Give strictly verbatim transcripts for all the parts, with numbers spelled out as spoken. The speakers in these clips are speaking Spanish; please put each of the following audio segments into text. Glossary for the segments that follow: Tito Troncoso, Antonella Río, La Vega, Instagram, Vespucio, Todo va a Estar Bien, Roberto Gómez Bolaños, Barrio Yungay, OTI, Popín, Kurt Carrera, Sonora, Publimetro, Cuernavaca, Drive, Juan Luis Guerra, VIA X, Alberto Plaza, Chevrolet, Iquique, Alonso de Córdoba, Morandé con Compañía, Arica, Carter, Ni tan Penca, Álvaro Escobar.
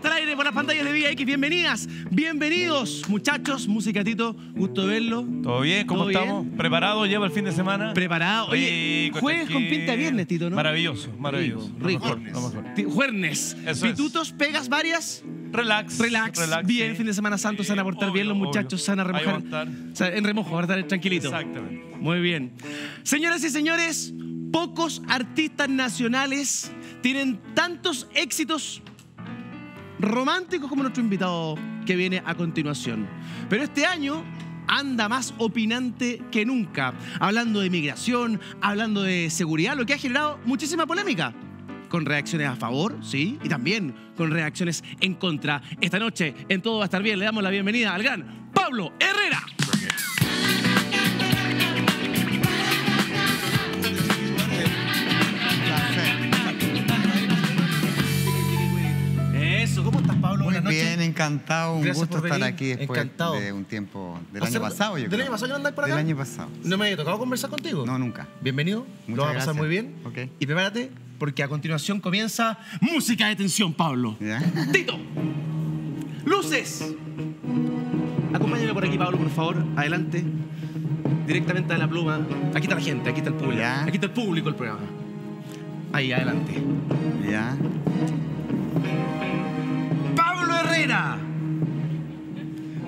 estar al aire por las pantallas de Vía X. Bienvenidas, bienvenidos, muchachos. Musicatito, gusto verlo. ¿Todo bien? ¿Cómo ¿Todo estamos? Bien? ¿Preparado? ¿Lleva el fin de semana? Preparado. Oye, rico, jueves con pinta de viernes, Tito, ¿no? Maravilloso, maravilloso. Rico. Juernes. Pitutos, pegas varias. Relax, relax, relax, bien, sí. Fin de semana santo, sí, se van a portar obvio, bien los muchachos, obvio. Se van a remojar, o sea, en remojo, van a estar tranquilito. Exactamente. Muy bien. Señoras y señores, pocos artistas nacionales tienen tantos éxitos románticos como nuestro invitado que viene a continuación. Pero este año anda más opinante que nunca, hablando de migración, hablando de seguridad, lo que ha generado muchísima polémica. Con reacciones a favor, sí, y también con reacciones en contra. Esta noche, en Todo va a Estar Bien, le damos la bienvenida al gran Pablo Herrera. Eso, ¿cómo estás, Pablo? Buenas noches. Bien, encantado, un gusto estar aquí después de un tiempo, del año pasado yo creo. ¿Del año pasado que andas por acá? Del año pasado. ¿No me había tocado conversar contigo? No, nunca. Bienvenido, lo vamos a pasar muy bien. Okay. Y prepárate, porque a continuación comienza música de tensión, Pablo. ¿Ya? Tito, luces. Acompáñame por aquí, Pablo, por favor. Adelante. Directamente de la pluma. Aquí está la gente, aquí está el público. ¿Ya? Aquí está el público, el programa. Ahí, adelante. Ya. Pablo Herrera.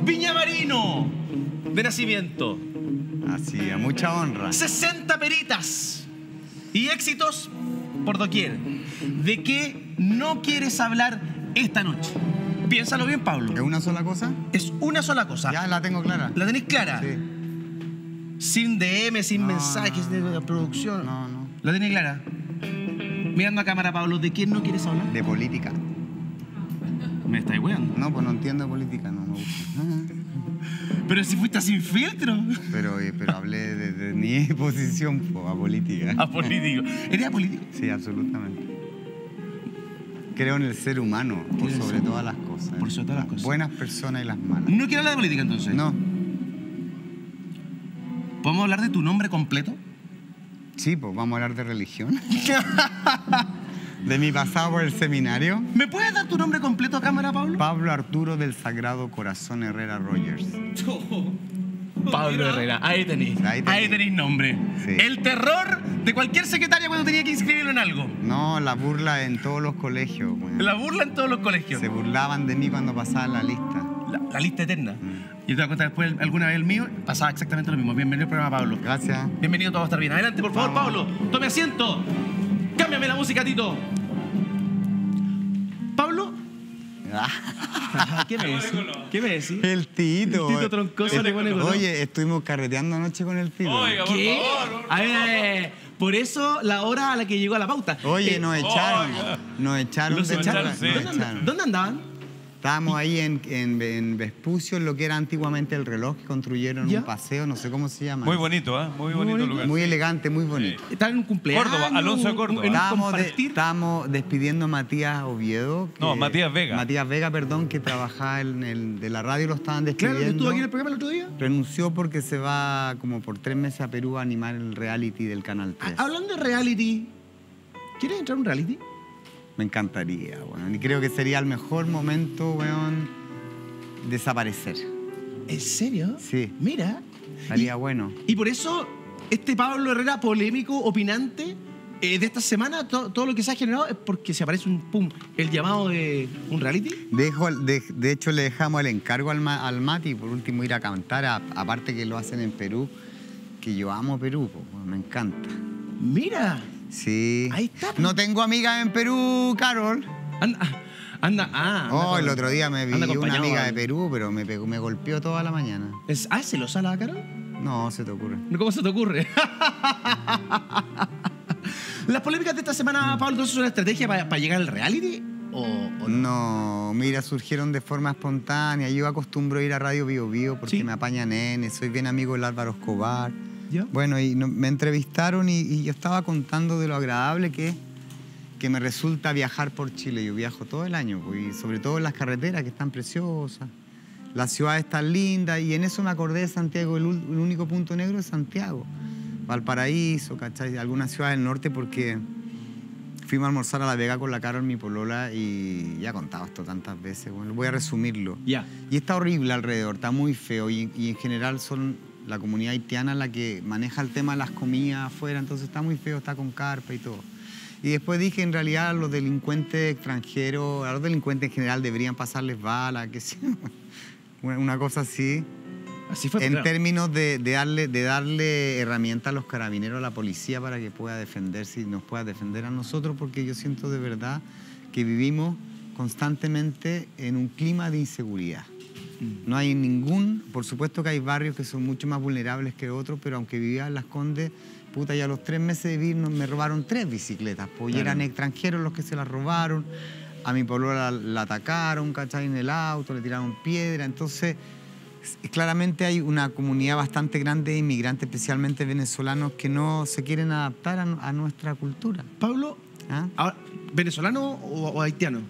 Viñamarino. De nacimiento. Así, a mucha honra. sesenta peritas. Y éxitos por doquier. ¿De qué no quieres hablar esta noche? Piénsalo bien, Pablo. ¿Es una sola cosa? Es una sola cosa. Ya la tengo clara. ¿La tenés clara? Sí. Sin D M, sin no, mensajes de la producción. No, no. ¿La tenés clara? Mirando a cámara, Pablo, ¿de quién no quieres hablar? De política. ¿Me estáis weando? No, pues no entiendo de política, no me gusta. Pero si fuiste sin filtro. Pero, pero hablé desde mi posición po, a política. A político. ¿Eres apolítico? Sí, absolutamente. Creo en el ser humano por sobre todas las cosas. Por sobre todas las cosas. Buenas personas y las malas. ¿No quiero hablar de política entonces? No. ¿Podemos hablar de tu nombre completo? Sí, pues vamos a hablar de religión. De mi pasado por el seminario. ¿Me puedes dar tu nombre completo a cámara, Pablo? Pablo Arturo del Sagrado Corazón Herrera Rogers. Oh, oh, Pablo mira. Herrera, ahí tenéis. Ahí tenéis, ahí tenéis nombre. Sí. El terror de cualquier secretaria cuando tenía que inscribirlo en algo. No, la burla en todos los colegios. Bueno. La burla en todos los colegios. Se burlaban de mí cuando pasaba la lista. La, la lista eterna. Mm. Y te voy a contar después alguna vez el mío, pasaba exactamente lo mismo. Bienvenido al programa, Pablo. Gracias. Bienvenido, todo va a estar bien. Adelante, por favor, vamos. Pablo. Tome asiento. Cámbiame la música, Tito. ¿Pablo? Ah. ¿Qué me decís? ¿Qué me decís? El Tito. El Tito troncoso el, le pone color. Oye, estuvimos carreteando anoche con el Tito. Oiga, por ¿Qué? Favor. A ver, por eso la hora a la que llegó a la pauta. Oye, eh, nos echaron. Oiga. Nos echaron. Nos echaron. Sí. Nos echaron. ¿Dónde andaban? Estábamos ahí en, en, en Vespucio, en lo que era antiguamente el reloj, que construyeron ¿Ya? un paseo, no sé cómo se llama. Muy bonito, ¿eh? Muy bonito, muy bonito lugar. Muy sí. elegante, muy bonito. Sí. Estaba en un cumpleaños. Córdoba, Alonso de Córdoba. Estábamos, de, estábamos despidiendo a Matías Oviedo. Que, no, Matías Vega. Matías Vega, perdón, que trabajaba en el de la radio, lo estaban despidiendo. Claro, estuvo aquí en el programa el otro día. Renunció porque se va como por tres meses a Perú a animar el reality del Canal tres. Ah, hablando de reality, ¿quieres entrar a un reality? Me encantaría, bueno, y creo que sería el mejor momento, weón, desaparecer. ¿En serio? Sí. Mira. Estaría bueno. Y por eso, este Pablo Herrera polémico, opinante, eh, de esta semana, to todo lo que se ha generado es porque se aparece un pum, el llamado de un reality. Dejo, de, de hecho, le dejamos el encargo al, ma al Mati, por último, ir a cantar, aparte que lo hacen en Perú, que yo amo Perú, pues, me encanta. Mira. Sí. Ahí está. No tengo amigas en Perú, Carol. Anda, anda, ah. Anda oh, el otro día me vi una amiga de Perú, pero me, pegó, me golpeó toda la mañana. ¿Es, ah, ¿se lo sala, Carol? No, se te ocurre. ¿Cómo se te ocurre? Las polémicas de esta semana, Pablo, ¿entonces es una estrategia para, para llegar al reality? O, o no? No, mira, surgieron de forma espontánea. Yo acostumbro a ir a Radio Bio Bio porque ¿Sí? me apaña nene. Soy bien amigo del Álvaro Escobar. ¿Ya? Bueno, y no, me entrevistaron y, y yo estaba contando de lo agradable que es que me resulta viajar por Chile. Yo viajo todo el año, pues, y sobre todo en las carreteras que están preciosas, las ciudades tan lindas, y en eso me acordé de Santiago. El, el único punto negro es Santiago, Valparaíso, ¿cachai? Algunas ciudades del norte, porque fuimos a almorzar a La Vega con la Carol, mi polola, y ya contaba esto tantas veces. Bueno, voy a resumirlo. Yeah. Y está horrible alrededor, está muy feo. Y, y en general son la comunidad haitiana la que maneja el tema de las comidas afuera. Entonces está muy feo, está con carpa y todo. Y después dije, en realidad, a los delincuentes extranjeros, a los delincuentes en general deberían pasarles balas, qué sé yo. Una cosa así. Así fue, en claro. términos de, de, darle, de darle herramientas a los carabineros, a la policía, para que pueda defenderse y nos pueda defender a nosotros, porque yo siento de verdad que vivimos constantemente en un clima de inseguridad. Mm. No hay ningún... Por supuesto que hay barrios que son mucho más vulnerables que otros, pero aunque vivía en Las Condes, puta, ya a los tres meses de vivir me robaron tres bicicletas, pues, claro. y eran extranjeros los que se las robaron. A mi pueblo la, la atacaron, ¿cachai? En el auto, le tiraron piedra, entonces... Claramente hay una comunidad bastante grande de inmigrantes, especialmente venezolanos, que no se quieren adaptar a, a nuestra cultura. Pablo, ¿ah? ahora, ¿venezolano o, o haitiano?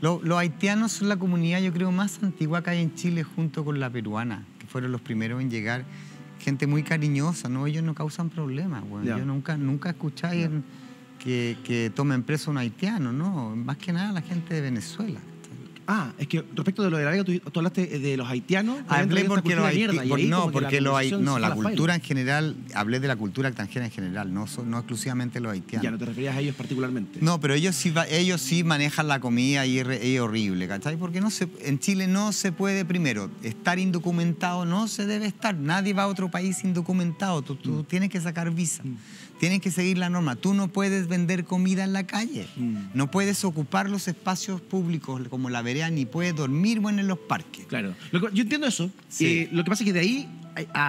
Lo, los haitianos son la comunidad, yo creo, más antigua que hay en Chile, junto con la peruana, que fueron los primeros en llegar. Gente muy cariñosa, ¿no? Ellos no causan problemas. Bueno. Yeah. Yo nunca, nunca escuché yeah. que, que tomen preso a un haitiano, ¿no? Más que nada la gente de Venezuela. Ah, es que respecto de lo de La Vega, tú, tú hablaste de los haitianos. Hablé porque los haitianos... Por, no, porque la, hay, no, la cultura en general... Hablé de la cultura extranjera en general, no, no exclusivamente los haitianos. Ya, no te referías a ellos particularmente. No, pero ellos sí, ellos sí manejan la comida y es horrible, ¿cachai? Porque no se, en Chile no se puede, primero, estar indocumentado, no se debe estar. Nadie va a otro país indocumentado. Tú, tú mm. tienes que sacar visa. Mm. Tienes que seguir la norma. Tú no puedes vender comida en la calle. Mm. No puedes ocupar los espacios públicos como la vereda, ni puede dormir bueno en los parques. Claro. Lo que, yo entiendo eso. Sí. Eh, lo que pasa es que de ahí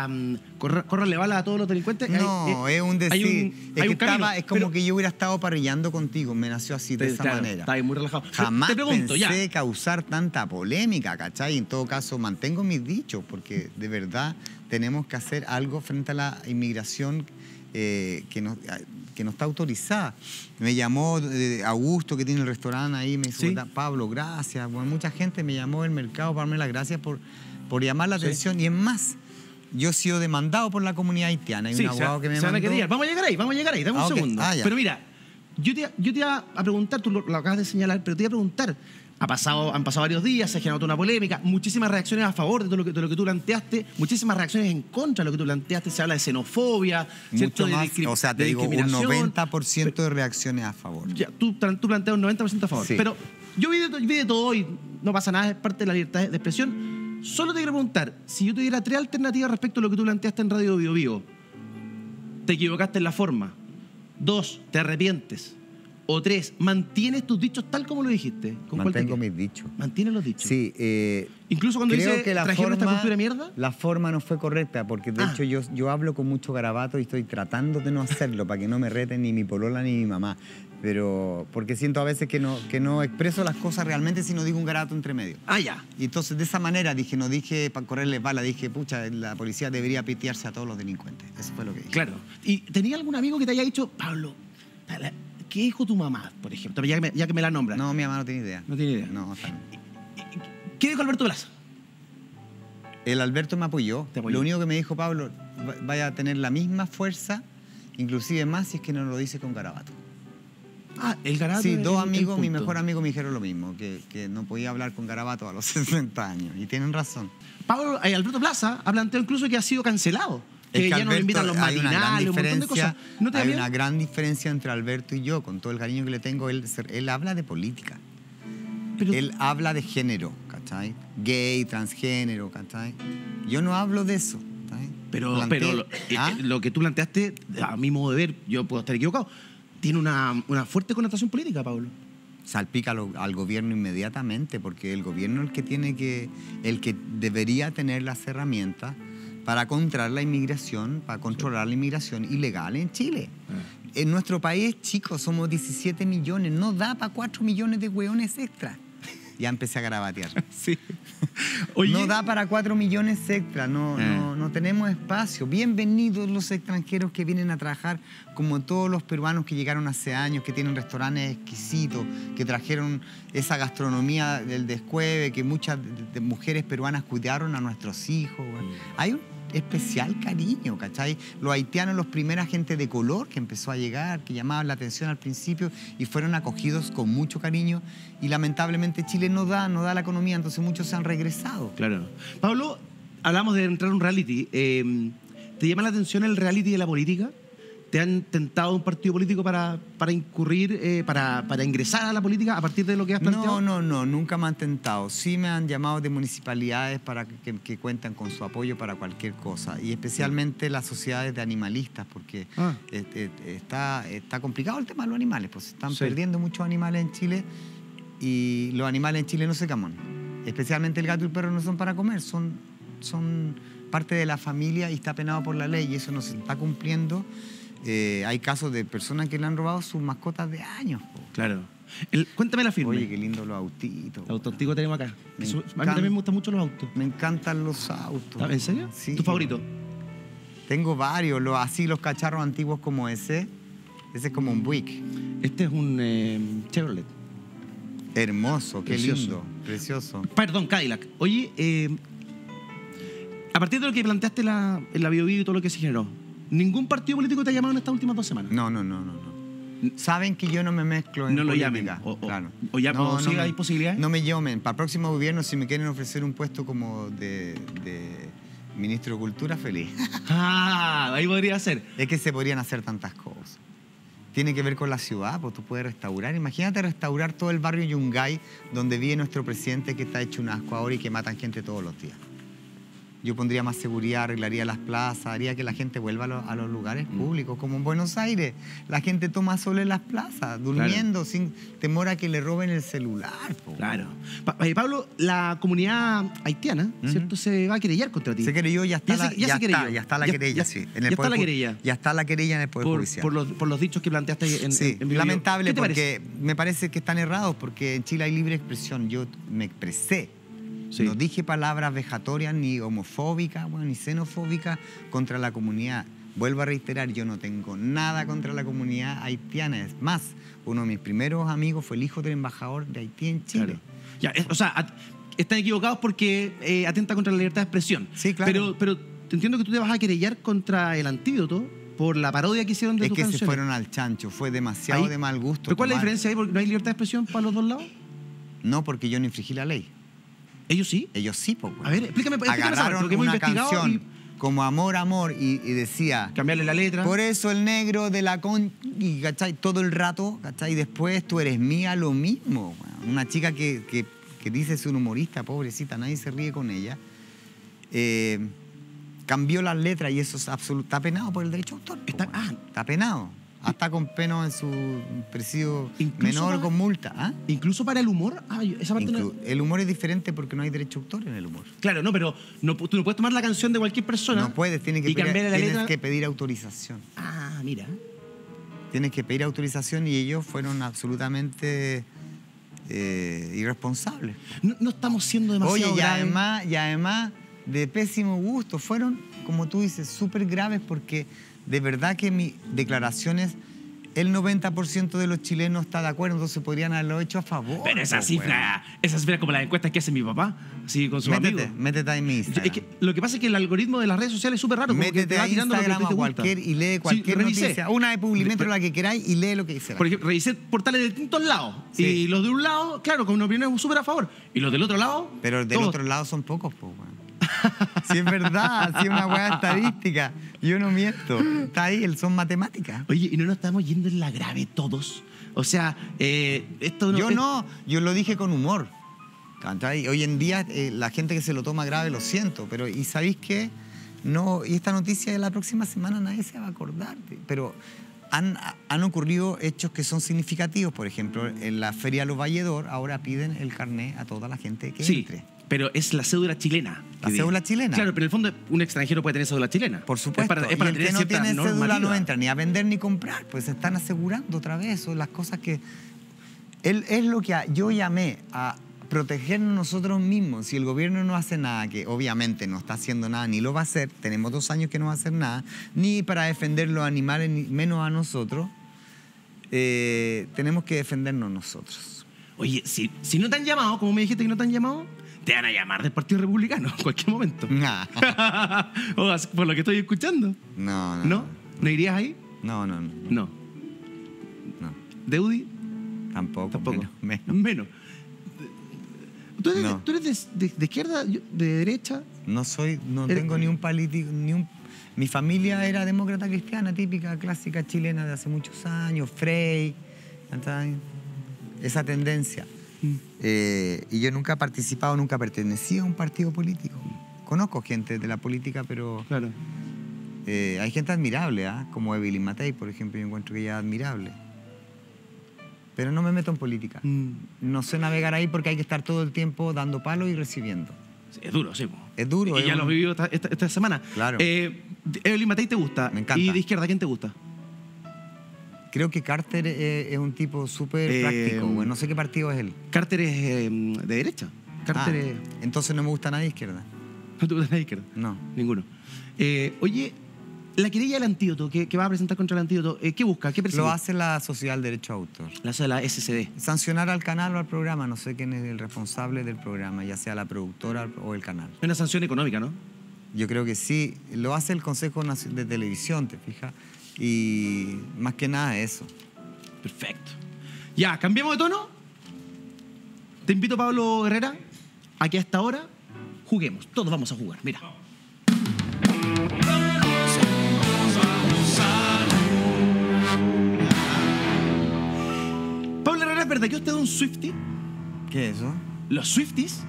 um, corran le bala a todos los delincuentes. No, hay, es, es un decir. Un, es, que estaba, es como pero, que yo hubiera estado parrillando contigo. Me nació así, de te, esa claro, manera. Está ahí muy relajado. Jamás te pregunto, pensé ya. causar tanta polémica, ¿cachai? En todo caso, mantengo mis dichos, porque de verdad tenemos que hacer algo frente a la inmigración eh, que nos... que no está autorizada. Me llamó eh, Augusto, que tiene el restaurante ahí, me dijo, ¿sí? Pablo, gracias. Bueno, mucha gente me llamó del mercado para darme las gracias por, por llamar la sí. atención. Y es más, yo he sido demandado por la comunidad haitiana. Hay sí, un abogado sea, que me mandó. Que vamos a llegar ahí, vamos a llegar ahí, dame ah, un okay. segundo. Ah, pero mira, yo te, yo te iba a preguntar, tú lo, lo acabas de señalar, pero te iba a preguntar, ha pasado, han pasado varios días, se ha generado una polémica, muchísimas reacciones a favor de todo lo que, de lo que tú planteaste, muchísimas reacciones en contra de lo que tú planteaste, se habla de xenofobia, mucho más, de o sea, te digo, un noventa por ciento pero, de reacciones a favor. Ya, tú, tú planteas un noventa por ciento a favor. Sí. Pero yo vi de, vi de todo y no pasa nada, es parte de la libertad de expresión. Solo te quiero preguntar, si yo te diera tres alternativas respecto a lo que tú planteaste en Radio Bio Bio, te equivocaste en la forma, dos, te arrepientes, o tres, ¿mantienes tus dichos tal como lo dijiste? ¿Con Mantengo mis dichos. ¿Mantienes los dichos? Sí. Eh, Incluso cuando dice que la forma, esta cultura mierda. La forma no fue correcta, porque de ah. hecho yo, yo hablo con mucho garabato y estoy tratando de no hacerlo para que no me reten ni mi polola ni mi mamá. Pero porque siento a veces que no, que no expreso las cosas realmente si no digo un garabato entre medio. Ah, ya. Y entonces de esa manera dije, no dije para correrles bala, dije, pucha, la policía debería pitearse a todos los delincuentes. Eso fue lo que dije. Claro. ¿Y tenía algún amigo que te haya dicho, Pablo, dale, qué dijo tu mamá, por ejemplo? Ya que, me, ya que me la nombra. No, mi mamá no tiene idea. No tiene idea. No, o sea, no. ¿Qué dijo Alberto Plaza? El Alberto me apoyó. ¿Te apoyó? Lo único que me dijo, Pablo, vaya a tener la misma fuerza, inclusive más, si es que no lo dice con garabato. Ah, el garabato. Sí, dos amigos, mi mejor amigo me dijeron lo mismo, que, que no podía hablar con garabato a los sesenta años. Y tienen razón. Pablo, eh, Alberto Plaza ha planteado incluso que ha sido cancelado. Que, es que ya Alberto, no le invitan los matinales, un montón de cosas. ¿No te hay una gran diferencia entre Alberto y yo, con todo el cariño que le tengo. Él, él habla de política. Pero, él habla de género, ¿cachai? Gay, transgénero, ¿cachai? Yo no hablo de eso. ¿Cachai? Pero, Planteé, pero lo, ¿ah? eh, lo que tú planteaste, a mi modo de ver, yo puedo estar equivocado, tiene una, una fuerte connotación política, Pablo. Salpica lo, al gobierno inmediatamente, porque el gobierno es el que tiene que, el que debería tener las herramientas para controlar la inmigración, para controlar la inmigración ilegal en Chile. Ah. En nuestro país, chicos, somos diecisiete millones, no da para cuatro millones de hueones extra. Ya empecé a garabatear. Sí. Oye. No da para cuatro millones extra, no, ah. no, no tenemos espacio. Bienvenidos los extranjeros que vienen a trabajar, como todos los peruanos que llegaron hace años, que tienen restaurantes exquisitos, que trajeron esa gastronomía del descueve, que muchas de, de mujeres peruanas cuidaron a nuestros hijos. Mm. Hay un especial cariño, ¿cachai? Los haitianos, los primera gente de color que empezó a llegar, que llamaban la atención al principio y fueron acogidos con mucho cariño, y lamentablemente Chile no da, no da la economía, entonces muchos se han regresado. Claro. Pablo, hablamos de entrar a un reality. Eh, ¿Te llama la atención el reality de la política? ¿Te han tentado un partido político para, para incurrir, eh, para, para ingresar a la política a partir de lo que has planteado? No, no, no, nunca me han tentado. Sí me han llamado de municipalidades para que, que cuentan con su apoyo para cualquier cosa. Y especialmente las sociedades de animalistas, porque ah. es, es, está, está complicado el tema de los animales. Pues se están sí. perdiendo muchos animales en Chile y los animales en Chile no se caman. Especialmente el gato y el perro no son para comer, son, son parte de la familia y está penado por la ley y eso no se está cumpliendo. Eh, hay casos de personas que le han robado sus mascotas de años. Po. Claro. El, cuéntame la firme. Oye, qué lindo los autitos. Los autos antiguos tenemos acá. Me Eso, encanta, a mí también me gustan mucho los autos. Me encantan los autos. ¿En serio? Sí. ¿Tu favorito? Tengo varios, los, así los cacharros antiguos como ese. Ese es como un Buick. Este es un eh, Chevrolet. Hermoso, qué precioso. Lindo. Precioso. Perdón, Cadillac. Oye, eh, a partir de lo que planteaste en la, la Bio Bio y todo lo que se generó, ¿ningún partido político te ha llamado en estas últimas dos semanas? No, no, no, no. no. Saben que yo no me mezclo en no política. No lo llamen. O, o, claro. o ya no, no hay posibilidades. No me llamen. Para el próximo gobierno, si me quieren ofrecer un puesto como de, de ministro de Cultura, feliz. Ah, ahí podría ser. Es que se podrían hacer tantas cosas. Tiene que ver con la ciudad, pues tú puedes restaurar. Imagínate restaurar todo el barrio Yungay, donde vive nuestro presidente que está hecho un asco ahora y que matan gente todos los días. Yo pondría más seguridad, arreglaría las plazas, haría que la gente vuelva a los, a los lugares públicos, como en Buenos Aires. La gente toma sol en las plazas, durmiendo, claro. sin temor a que le roben el celular. Po. Claro. Pa eh, Pablo, la comunidad haitiana, uh-huh. ¿cierto?, se va a querellar contra ti. Se querelló, ya está la querella. Ya está la querella, sí. Ya está la querella. Ya está la querella en el Poder por, Judicial. Por los, por los dichos que planteaste en, sí, en, en lamentable, porque parece? me parece que están errados, porque en Chile hay libre expresión. Yo me expresé. Sí. No dije palabras vejatorias, ni homofóbicas, bueno, ni xenofóbicas contra la comunidad. Vuelvo a reiterar, yo no tengo nada contra la comunidad haitiana. Es más, uno de mis primeros amigos fue el hijo del embajador de Haití en Chile. Claro. Ya, es, o sea, at, están equivocados porque eh, atenta contra la libertad de expresión. Sí, claro. Pero, pero entiendo que tú te vas a querellar contra El Antídoto por la parodia que hicieron de es tus canciones. Es que se fueron al chancho, fue demasiado ahí, de mal gusto. ¿Pero cuál es la diferencia ahí? ¿Porque no hay libertad de expresión para los dos lados? No, porque yo no infringí la ley. ¿Ellos sí? Ellos sí, pues. A ver, explícame. Agarraron una canción y... como Amor, Amor, y, y decía... Cambiarle la letra. Por eso el negro de la con... Y, ¿cachai? Todo el rato, ¿cachai? Y después Tú eres mía, lo mismo. Una chica que, que, que dice es un humorista, pobrecita, nadie se ríe con ella. Eh, cambió las letras y eso es absoluto. Está penado por el derecho de autor. Está, ah, está penado. Hasta con pena en su presidio menor para, con multa. ¿Ah? ¿Incluso para el humor? Ah, esa parte Inclu no... El humor es diferente porque no hay derecho autor en el humor. Claro, no, pero no, tú no puedes tomar la canción de cualquier persona. No puedes, tienes que, y pedir, la tienes letra... que pedir autorización. Ah, mira. Tienes que pedir autorización y ellos fueron absolutamente eh, irresponsables. No, no estamos siendo demasiado Oye, y además, y además de pésimo gusto, fueron, como tú dices, súper graves porque... De verdad que mis declaraciones, el noventa por ciento de los chilenos está de acuerdo, entonces podrían haberlo hecho a favor. Pero esa cifra, bueno. esa cifra como las encuestas que hace mi papá, así con sus métete, amigos. Métete ahí en mi Instagram. Es que, lo que pasa es que el algoritmo de las redes sociales es súper raro. Métete te va ahí tirando Instagram lo que te cualquier te gusta. Y lee cualquier sí, noticia. Una de Publimetro, la que queráis, y lee lo que dice. Por ejemplo, revisé portales de distintos lados. Sí. Y los de un lado, claro, con una opinión súper a favor. Y los del otro lado... Pero del todos. otro lado son pocos, pues, bueno. Si sí, es verdad, si sí, es una hueá estadística. Yo no miento. Está ahí, son matemáticas. Oye, y no nos estamos yendo en la grave todos. O sea, eh, esto no... Yo es... no, yo lo dije con humor. Hoy en día eh, la gente que se lo toma grave lo siento, pero ¿y sabéis qué? No, y esta noticia de la próxima semana nadie se va a acordar. Pero han, han ocurrido hechos que son significativos. Por ejemplo, en la Feria de los Valledor ahora piden el carné a toda la gente que sí. entre. Pero es la cédula chilena. ¿La cédula chilena? Claro, pero en el fondo un extranjero puede tener cédula chilena. Por supuesto. Es para, es para y el que no tiene cédula no entra ni a vender ni comprar. Pues se están asegurando otra vez. Son las cosas que... Él, es lo que yo llamé a protegernos nosotros mismos. Si el gobierno no hace nada, que obviamente no está haciendo nada, ni lo va a hacer. Tenemos dos años que no va a hacer nada. Ni para defender los animales, ni menos a nosotros. Eh, tenemos que defendernos nosotros. Oye, si, si no te han llamado, como me dijiste que no te han llamado... te van a llamar del Partido Republicano en cualquier momento. Nah. O, por lo que estoy escuchando. No, no. ¿No? ¿No, ¿No irías ahí? No, no, no. No. No. ¿De U D I? Tampoco. Tampoco. Menos. Menos. ¿Tú eres, no. ¿tú eres de, de, de izquierda, de derecha? No soy, no eres, tengo ni un político, ni un... Mi familia era demócrata cristiana, típica, clásica chilena de hace muchos años, Frey, esa tendencia. Mm. Eh, y yo nunca he participado, nunca pertenecía a un partido político. Conozco gente de la política, pero... Claro. Eh, hay gente admirable, ¿eh? Como Evelyn Matei, por ejemplo, yo encuentro que ella es admirable. Pero no me meto en política. Mm. No sé navegar ahí porque hay que estar todo el tiempo dando palos y recibiendo. Es duro, sí. Es duro. Y es ya un... lo he vivido esta, esta, esta semana. Claro. Eh, Evelyn Matei te gusta. Me encanta. ¿Y de izquierda quién te gusta? Creo que Carter eh, es un tipo súper eh, práctico. Bueno, no sé qué partido es él. Carter es eh, de derecha. Carter ah, es... Entonces no me gusta nadie de izquierda. ¿No te gusta nadie de izquierda? No. Ninguno. Eh, oye, la querella del antídoto que, que va a presentar contra el antídoto, eh, ¿qué busca? ¿Qué persigue? Lo hace la Sociedad del Derecho a Autor. Lo hace la S C D. Sancionar al canal o al programa. No sé quién es el responsable del programa, ya sea la productora o el canal. Es una sanción económica, ¿no? Yo creo que sí. Lo hace el Consejo de Televisión, ¿te fijas? Y más que nada eso. Perfecto. Ya, ¿cambiamos de tono? Te invito, Pablo Herrera, a que hasta ahora juguemos. Todos vamos a jugar, mira. Pablo Herrera, ¿es verdad que usted es un Swiftie? ¿Qué es eso? Los Swifties,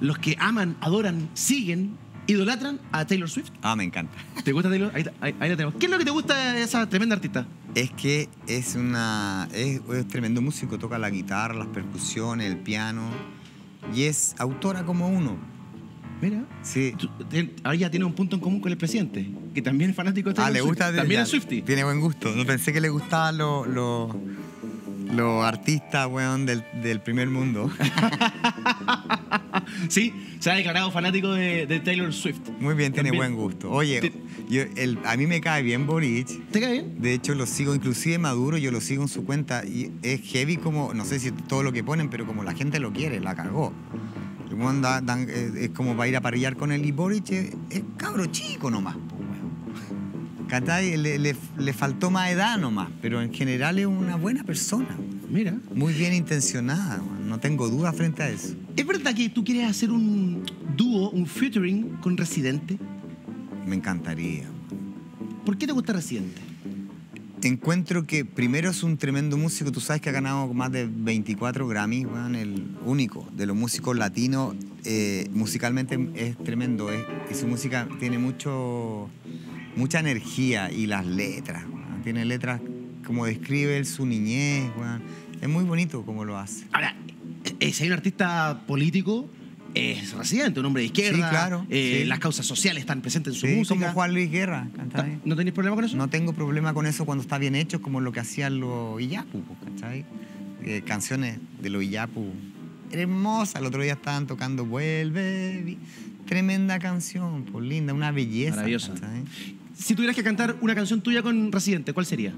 los que aman, adoran, siguen... ¿Idolatran a Taylor Swift? Ah, me encanta. ¿Te gusta Taylor? Ahí, ahí, ahí la tenemos. ¿Qué es lo que te gusta de esa tremenda artista? Es que es una... Es, es tremendo músico. Toca la guitarra, las percusiones, el piano. Y es autora como uno. Mira. Sí. Tú, te, ahora ya tiene un punto en común con el presidente, que también es fanático de Taylor Swift. Ah, le gusta... Swift. También ya, es Swiftie. Tiene buen gusto. No pensé que le gustaban los... Lo... Los artistas, weón, del, del primer mundo. Sí, se ha declarado fanático de, de Taylor Swift. Muy bien, tiene también buen gusto. Oye, te... yo, el, a mí me cae bien Boric. ¿Te cae bien? De hecho, lo sigo, inclusive Maduro, yo lo sigo en su cuenta. Y es heavy como, no sé si todo lo que ponen, pero como la gente lo quiere, la cagó. El weón da, dan, es, es como para ir a parrillar con él. Y Boric es, es cabro chico nomás, po, weón. Catay, le, le, le faltó más edad nomás, pero en general es una buena persona. Mira. Muy bien intencionada, no tengo duda frente a eso. ¿Es verdad que tú quieres hacer un dúo, un featuring con Residente? Me encantaría. ¿Por qué te gusta Residente? Encuentro que primero es un tremendo músico. Tú sabes que ha ganado más de veinticuatro Grammys, bueno, el único de los músicos latinos. Eh, musicalmente es tremendo, es, es su música tiene mucho... Mucha energía y las letras. ¿No? Tiene letras como describe él su niñez. ¿No? Es muy bonito como lo hace. Ahora, si hay un artista político, es Residente, un hombre de izquierda. Sí, claro. Eh, sí. Las causas sociales están presentes en su sí, música. Como Juan Luis Guerra. ¿Cachai? ¿No tenéis problema con eso? No tengo problema con eso cuando está bien hecho, como lo que hacían los Illapu, ¿cachai? Eh, canciones de los Illapu. Hermosa. El otro día estaban tocando Vuelve. Tremenda canción, pues, linda, una belleza. Maravillosa. ¿Cachai? Si tuvieras que cantar una canción tuya con Residente, ¿cuál sería?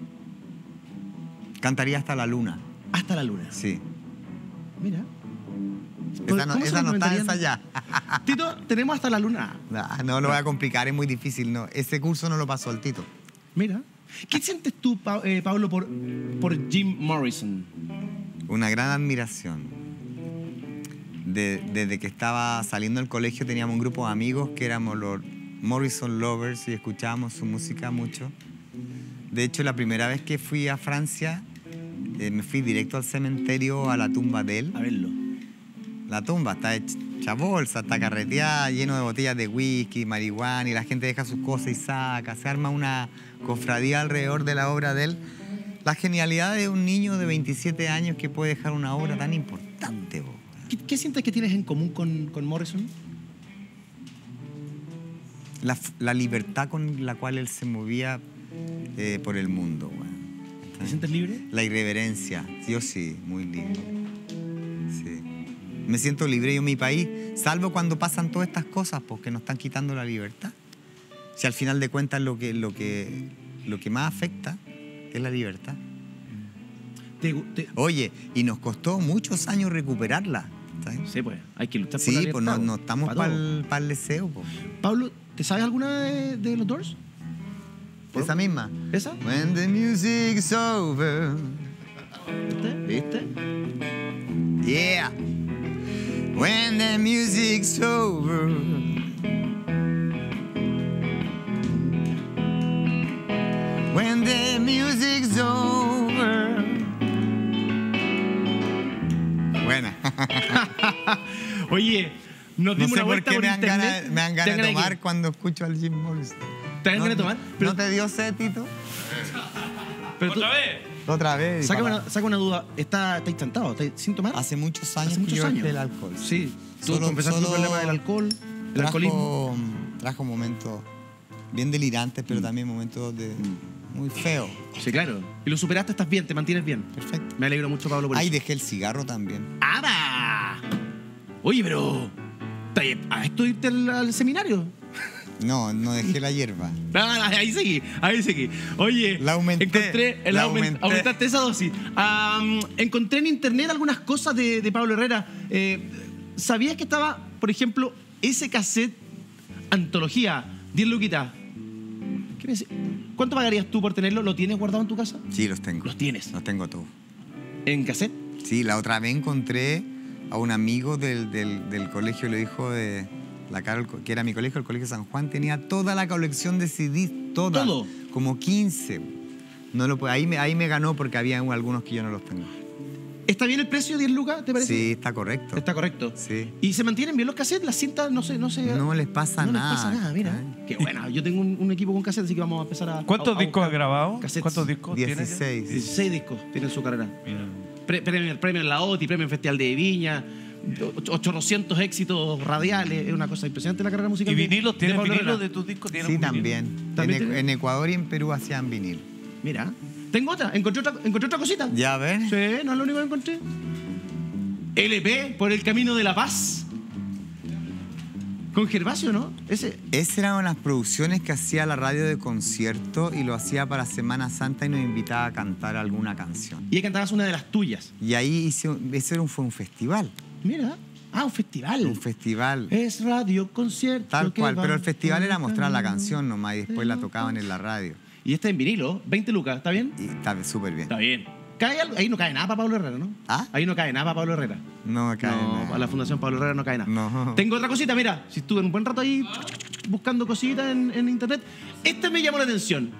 Cantaría Hasta la Luna. ¿Hasta la Luna? Sí. Mira. Esa no, esa no está, esa ya. Tito, tenemos Hasta la Luna. No, no lo voy a complicar, es muy difícil. No. Ese curso no lo pasó el Tito. Mira. ¿Qué sientes tú, eh, Pablo, por, por Jim Morrison? Una gran admiración. De, desde que estaba saliendo del colegio teníamos un grupo de amigos que éramos los Morrison Lovers y escuchábamos su música mucho. De hecho, la primera vez que fui a Francia, eh, me fui directo al cementerio, a la tumba de él. A verlo. La tumba está hecha bolsa, está carreteada, lleno de botellas de whisky, marihuana, y la gente deja sus cosas y saca. Se arma una cofradía alrededor de la obra de él. La genialidad de un niño de veintisiete años que puede dejar una obra tan importante. Bo. ¿Qué, qué sientes que tienes en común con, con Morrison? La, la libertad con la cual él se movía eh, por el mundo. Bueno. ¿Te sientes libre? La irreverencia. Yo sí, muy libre. Sí. Me siento libre yo en mi país, salvo cuando pasan todas estas cosas, porque nos están quitando la libertad. Si al final de cuentas lo que, lo que, lo que más afecta es la libertad. Te, te... Oye, y nos costó muchos años recuperarla. ¿Sabes? Sí, pues, hay que luchar sí, por la libertad. Sí, pues no, no estamos para el pa deseo. Po. Pablo, ¿te sabes alguna de, de los Doors? ¿Por? Esa misma. ¿Esa? When the music's over. ¿Viste? ¿Viste? Yeah. When the music's over. When the music's over. Buena. Oye, nos dimos no sé una vuelta por, por internet. No sé por qué me dan ganas de tomar que... cuando escucho al Jim Morrison. ¿Te dan ganas de tomar? Pero... ¿No te dio sed, Tito? Pero tú... ¿Otra vez? Otra vez. Saca una, saca una duda. ¿Está, está instantado? ¿Está sin tomar? Hace muchos años Hace muchos que años. Yo el alcohol. Sí. Tú solo, empezaste con el problema del alcohol, el trajo, alcoholismo. Trajo momentos bien delirantes, pero mm. también momentos de... Mm. muy feo. Sí, claro. Y lo superaste, estás bien, te mantienes bien. Perfecto. Me alegro mucho, Pablo, por Ay, eso. Ay, dejé el cigarro también. ¡Ara! Oye, pero... ¿A esto irte al, al seminario? No, no dejé la hierba. Ah, ahí seguí, ahí seguí. Oye, la aumenté. Encontré, la la aumenté. Aumentaste esa dosis. Um, encontré en internet algunas cosas de, de Pablo Herrera. Eh, ¿Sabías que estaba, por ejemplo, ese cassette antología? diez luquitas. ¿Qué me decís? ¿Cuánto pagarías tú por tenerlo? ¿Lo tienes guardado en tu casa? Sí, los tengo. ¿Los tienes? Los tengo todos. ¿En cassette? Sí, la otra vez encontré a un amigo del, del, del colegio, le dijo de la Carol, que era mi colegio, el Colegio San Juan, tenía toda la colección de C Ds, toda. ¿Todo? Como quince. No lo, ahí, me, ahí me ganó porque había algunos que yo no los tengo. ¿Está bien el precio, diez lucas, te parece? Sí, está correcto. Está correcto. Sí. ¿Y se mantienen bien los cassettes? ¿Las cintas no se...? No, se, no les pasa no nada. No les pasa nada, mira. ¿Eh? Qué bueno, yo tengo un, un equipo con cassettes, así que vamos a empezar a... ¿Cuántos a, a discos has grabado? Cassettes. ¿Cuántos discos dieciséis. Tienes? dieciséis discos tiene su carrera. Mira. Pre, premio, premio en la O T I, premio en Festival de Viña, ochocientos éxitos radiales, es una cosa impresionante la carrera musical. ¿Y vinilos? ¿Tienes vinilos de tus discos? Sí, también. ¿También en, en Ecuador y en Perú hacían vinil. Mira... Tengo otra, encontré otra, encontré otra cosita. Ya, a ver. Sí, no es lo único que encontré. L P, por el camino de la paz. Con Gervasio, ¿no? Ese. Esas eran las producciones que hacía la radio de concierto y lo hacía para Semana Santa y nos invitaba a cantar alguna canción. Y ahí cantabas una de las tuyas. Y ahí hice, ese era un, fue un festival. Mira. Ah, un festival. Un festival. Es radio, concierto. Tal cual, pero el festival era mostrar la canción nomás y después la tocaban en la radio. Y este en vinilo, veinte lucas, ¿está bien? Y está súper bien. Está bien. ¿Cae algo? Ahí no cae nada para Pablo Herrera, ¿no? ¿Ah? Ahí no cae nada para Pablo Herrera. No cae no, nada. Para la Fundación Pablo Herrera no cae nada. No. Tengo otra cosita, mira. Si estuve un buen rato ahí buscando cositas en, en internet. Este me llamó la atención.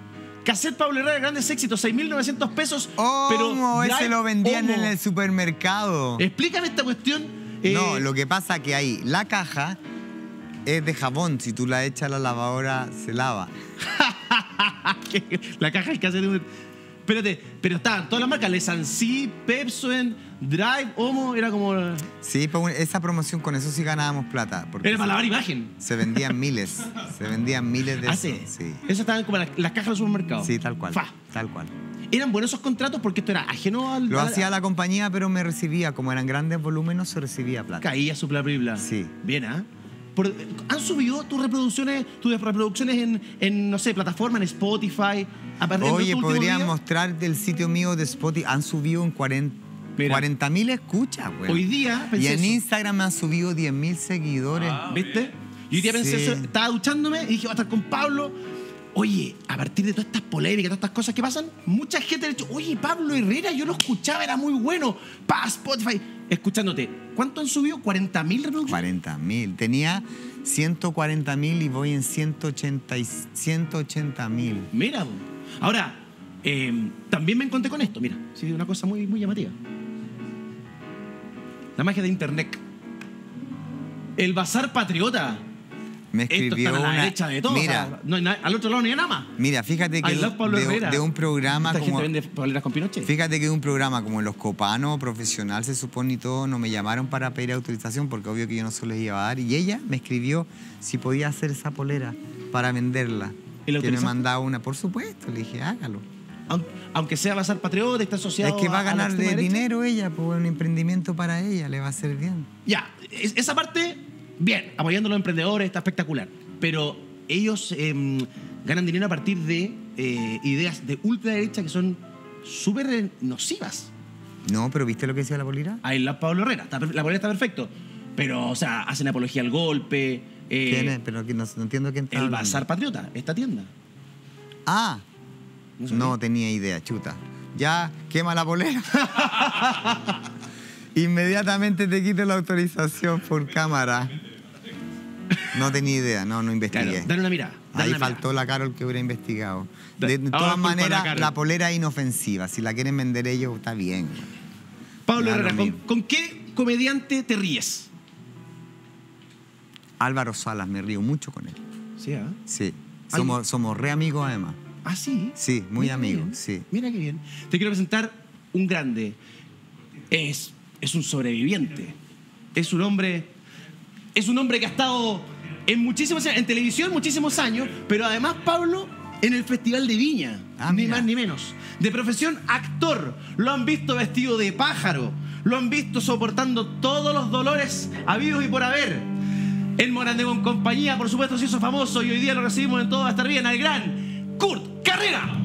Cassette Pablo Herrera, grandes éxitos, seis mil novecientos pesos. Oh, pero ese drive, lo vendían oh, en el supermercado. Explícame esta cuestión. Eh, no, lo que pasa es que ahí la caja es de jabón. Si tú la echas a la lavadora, se lava. La caja es que hace de un... Espérate, pero estaban todas las marcas, Le Sancy, Pepsuen, Drive, Homo, era como... Sí, esa promoción, con eso sí ganábamos plata. Porque era para lavar imagen. Se vendían miles, se vendían miles de... ¿Ah, sí? Sí. Esas estaban como las, las cajas del supermercado. Sí, tal cual. Fa. Tal cual. ¿Eran buenos esos contratos? Porque esto era ajeno al... Lo hacía la compañía, pero me recibía, como eran grandes volúmenes, se recibía plata. Caía su bla, bla, bla. Sí. Bien, ¿ah? ¿eh? Por, ¿han subido tus reproducciones, tus reproducciones en, en, no sé, plataforma, en Spotify? Oye, podrían mostrar del sitio mío de Spotify. Han subido en cuarenta mil escuchas, güey. Hoy día pensé. Y en eso. Instagram me han subido diez mil seguidores. Ah, ¿viste? Y hoy día sí. pensé eso. Estaba duchándome y dije, voy a estar con Pablo. Oye, a partir de todas estas polémicas, todas estas cosas que pasan, mucha gente le ha dicho, oye, Pablo Herrera, yo lo escuchaba, era muy bueno. Pa, Spotify. Escuchándote, ¿cuánto han subido? ¿cuarenta mil reproducciones? cuarenta mil. Tenía ciento cuarenta mil y voy en ciento ochenta mil. Mira, ahora, eh, también me encontré con esto, mira. Sí, una cosa muy, muy llamativa. La magia de internet. El Bazar Patriota. Me escribió esto está a la una... derecha de todo, mira, o sea, no hay nada, al otro lado no hay nada más. Mira, fíjate que de, de un programa como... Gente vende con Pinochet. Fíjate que un programa como Los Copanos, Profesional, se supone, y todo, no me llamaron para pedir autorización porque obvio que yo no se les iba a dar. Y ella me escribió si podía hacer esa polera para venderla. ¿Y la que me mandaba una? Por supuesto, le dije, hágalo. Aunque sea Bazar Patriota, está asociado. Es que va a ganar a de dinero ella, pues un emprendimiento para ella, le va a hacer bien. Ya, esa parte... Bien, apoyando a los emprendedores, está espectacular. Pero ellos eh, ganan dinero a partir de eh, ideas de ultraderecha que son súper nocivas. No, pero ¿viste lo que decía la polera? Ahí la Pablo Herrera, está, la polera está perfecto. Pero, o sea, hacen apología al golpe. Eh, ¿Quién es? Pero no, no entiendo quién está El hablando. Bazar Patriota, esta tienda. Ah, no, no tenía idea, chuta. Ya, quema la polera. Inmediatamente te quito la autorización por cámara. No tenía idea, no, no investigué. Claro, dale una mirada. Dale ahí una faltó mirada. La Carol que hubiera investigado. De, de todas maneras, la, la polera es inofensiva. Si la quieren vender ellos, está bien. Pablo Herrera, ¿con, ¿con qué comediante te ríes? Álvaro Salas, me río mucho con él. ¿Sí? ¿Ah? Sí. Somos, somos re amigos además. ¿Ah, sí? Sí, muy Mira amigos, sí. Mira qué bien. Te quiero presentar un grande. Es, es un sobreviviente. Es un hombre... Es un hombre que ha estado en muchísimos en televisión muchísimos años, pero además, Pablo, en el Festival de Viña. Ah, ni mira. Más ni menos. De profesión, actor. Lo han visto vestido de pájaro. Lo han visto soportando todos los dolores habidos y por haber. En Morandé con compañía, por supuesto, se hizo famoso y hoy día lo recibimos en Todo va a Estar Bien al gran Kurt Carrera.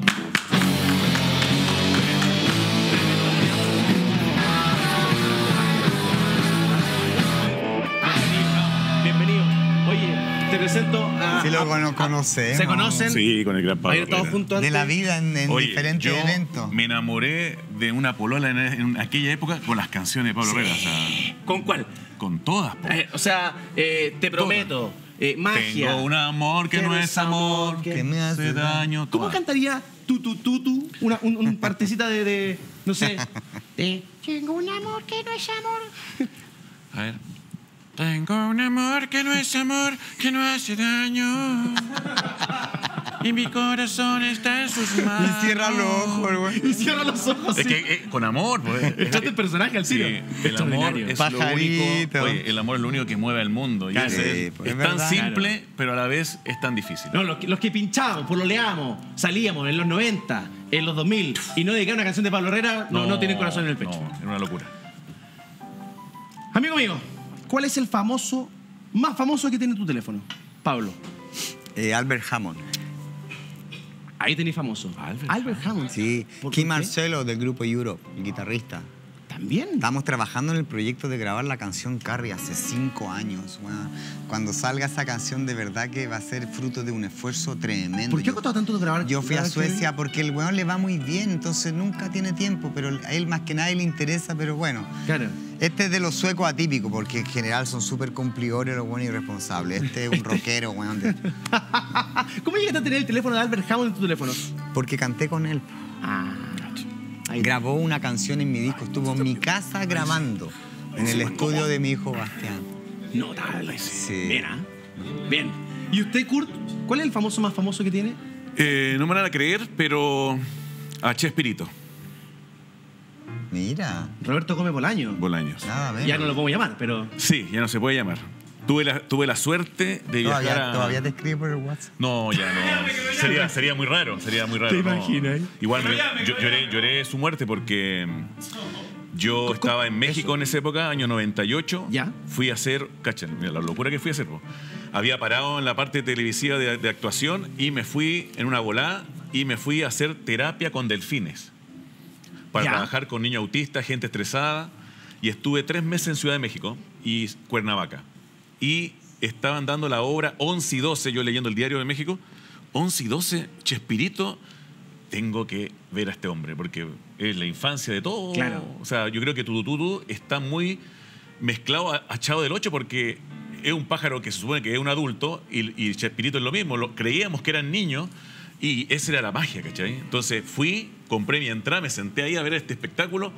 Te presento a... Sí, lo cono conocemos. ¿Se conocen? Sí, con el gran Pablo. Todos juntos de la vida en, en Oye, diferentes yo eventos. Me enamoré de una polola en, en aquella época con las canciones de Pablo sí. Herrera. O sea, ¿con cuál? Con todas. Eh, o sea, eh, te prometo, eh, magia. Tengo un amor que no es amor, que, que me hace daño. ¿Cómo todas? Cantaría tu, tu, tu, tu? Una un, un partecita de, de, no sé. de, tengo un amor que no es amor. A ver. Tengo un amor que no es amor, que no hace daño. Y mi corazón está en sus manos. Y cierra los ojos, güey. Y cierra los ojos. Es sí. que eh, con amor, güey. Echaste el personaje al tiro. Sí, el amor es Pajarito. Lo único. Oye, el amor es lo único que mueve al mundo. Claro, sí, es, pues, es tan verdad. Simple, claro. Pero a la vez es tan difícil. No, los que, los que pinchábamos, pololeábamos, salíamos en los noventa, en los dos mil, y no dedicaban una canción de Pablo Herrera, no, no, no tienen corazón en el pecho. No, era una locura. Amigo mío. ¿Cuál es el famoso, más famoso que tiene tu teléfono, Pablo? Eh, Albert Hammond. Ahí tenés famoso. Albert, Albert Hammond. Sí. Kim Marcelo del grupo Europe, el guitarrista. ¿También? Estamos trabajando en el proyecto de grabar la canción Carrie hace cinco años. Bueno, cuando salga esa canción, de verdad que va a ser fruto de un esfuerzo tremendo. ¿Por qué ha costado tanto de grabar? Yo fui a Suecia porque el weón le va muy bien, entonces nunca tiene tiempo, pero a él más que nadie le interesa, pero bueno. Claro. Este es de los suecos atípicos, porque en general son súper cumplidores, los buenos irresponsables. Este es un rockero, weón. De... ¿Cómo llegaste a tener el teléfono de Albert Hammond en tu teléfono? Porque canté con él. Ah. Grabó una canción en mi disco, estuvo en mi casa grabando, en el estudio de mi hijo Bastián. Notable. Sí. Bien, ¿ah? Bien. ¿Y usted, Kurt, cuál es el famoso más famoso que tiene? Eh, no me van a creer, pero a Chespirito. Mira. Roberto Gómez Bolaños. Bolaños. Nada menos. Ya no lo puedo llamar, pero... Sí, ya no se puede llamar. Tuve la, tuve la suerte de viajar todavía, a... ¿Todavía te escribe por el WhatsApp? No, ya no. Sería, sería muy raro, sería muy raro. ¿Te imaginas? No. Igual me, yo, lloré, lloré su muerte porque yo estaba en México eso. En esa época, año noventa y ocho. ¿Ya? Fui a hacer... Cachen, mira, la locura que fui a hacer. Había parado en la parte televisiva de, de actuación y me fui en una volada y me fui a hacer terapia con delfines para ¿Ya? trabajar con niños autistas, gente estresada. Y estuve tres meses en Ciudad de México y Cuernavaca. Y estaban dando la obra once y doce, yo leyendo el Diario de México, once y doce, Chespirito, tengo que ver a este hombre, porque es la infancia de todo. Claro. O sea, yo creo que Tututo está muy mezclado a, a Chavo del Ocho, porque es un pájaro que se supone que es un adulto, y, y Chespirito es lo mismo, lo, creíamos que eran niños, y esa era la magia, ¿cachai? Entonces fui, compré mi entrada, me senté ahí a ver este espectáculo,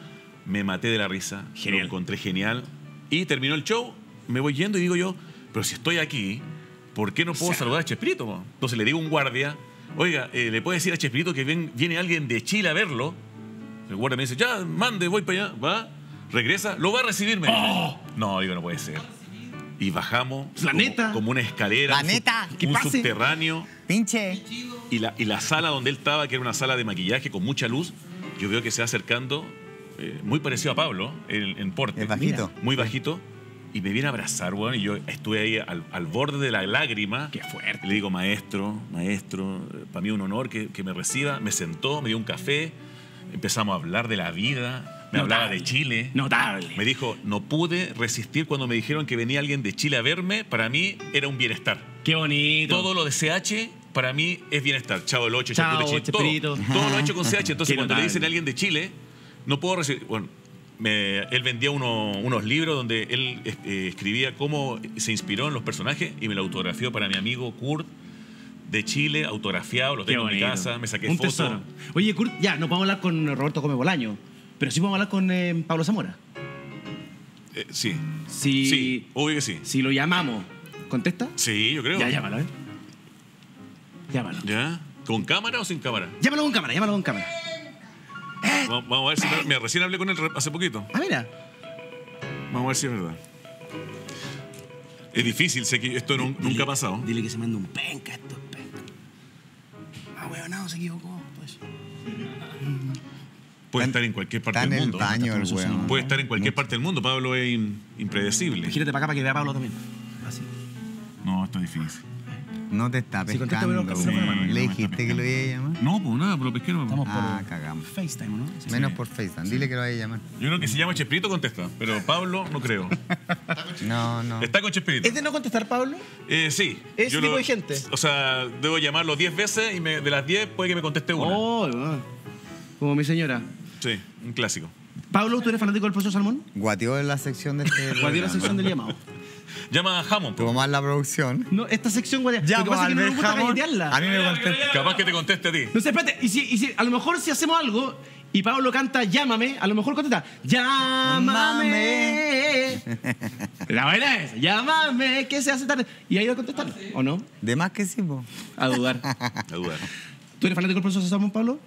me maté de la risa, genial. Lo encontré genial, y terminó el show. Me voy yendo y digo yo, pero si estoy aquí, ¿por qué no puedo o sea, saludar a Chespirito? Entonces le digo a un guardia, oiga, eh, ¿le puede decir a Chespirito que ven, viene alguien de Chile a verlo? El guardia me dice, ya, mande, voy para allá, va, regresa, lo va a recibirme. Oh. No, digo, no puede ser. Y bajamos como, como una escalera, Planeta, un, un subterráneo. Pinche. Y la, y la sala donde él estaba, que era una sala de maquillaje con mucha luz, yo veo que se va acercando, eh, muy parecido a Pablo, el, en porte. Es bajito. Muy bajito. Y me viene a abrazar, weón, bueno, y yo estuve ahí al, al borde de la lágrima. ¡Qué fuerte! Le digo, maestro, maestro, para mí es un honor que, que me reciba. Me sentó, me dio un café, empezamos a hablar de la vida, Me Notable. hablaba de Chile. Notable. Me dijo, no pude resistir cuando me dijeron que venía alguien de Chile a verme. Para mí era un bienestar. Qué bonito. Todo lo de C H para mí es bienestar. Chao el ocho, chao el ocho. Todo, todo lo hecho con C H. Entonces Qué cuando notable. le dicen a alguien de Chile, no puedo resistir. Bueno, me, él vendía uno, unos libros donde él eh, escribía cómo se inspiró en los personajes y me lo autografió para mi amigo Kurt. De Chile, autografiado, lo tengo en mi casa, me saqué fotos. Oye, Kurt, ya, no vamos a hablar con Roberto Gómez Bolaño, pero sí vamos a hablar con eh, Pablo Zamora. Eh, sí. sí. Sí, obvio que sí. Si lo llamamos, ¿contesta? Sí, yo creo. Ya, llámalo, ¿eh? Llámalo. ¿Ya? ¿Con cámara o sin cámara? Llámalo con cámara, llámalo con cámara. ¿Eh? Vamos, vamos a ver si... ¿Eh? Mira, recién hablé con él hace poquito. Ah, mira. Vamos a ver si es verdad. Es difícil, sé que esto dile, nunca ha pasado. Dile que se manda un penca esto. Huevonado, se equivocó. Pues. Puede estar en cualquier parte del mundo. Está en el baño el huevón. Puede estar en cualquier parte del mundo. Pablo es in, impredecible. Gírate para acá para que vea a Pablo también. Así. No, esto es difícil. No te está pescando. Sí, sí, ¿le dijiste que lo iba a llamar? No, pues nada, por lo pesquero. Estamos ah, por cagamos. FaceTime, ¿no? Sí. Menos por FaceTime. Dile que lo vaya a llamar. Yo creo que se llama Chespirito, contesta. Pero Pablo, no creo. No, no. Está con Chespirito. ¿Es de no contestar, Pablo? Eh, sí. ¿Es tipo lo, de gente? O sea, debo llamarlo diez veces y me, de las diez puede que me conteste una. Oh, no. Como mi señora. Sí, un clásico. Pablo, ¿tú eres fanático del profesor Salomón? Guateó en la sección de este... Guateó en la sección del llamado. Llama a Hammond. Como más la producción. No, esta sección, güey. Ya, lo que pasa es que no nos gusta galletearla. A mí me contesta. Capaz que te conteste a ti. No sé, espérate. Y si, y si, a lo mejor si hacemos algo y Pablo canta Llámame, a lo mejor contesta Llámame. La buena es Llámame, que se hace tarde. Y ahí va a contestar, ah, sí. ¿O no? De más que sí, po. A dudar. A dudar. ¿Tú eres fanático del profesor Salomón, Pablo?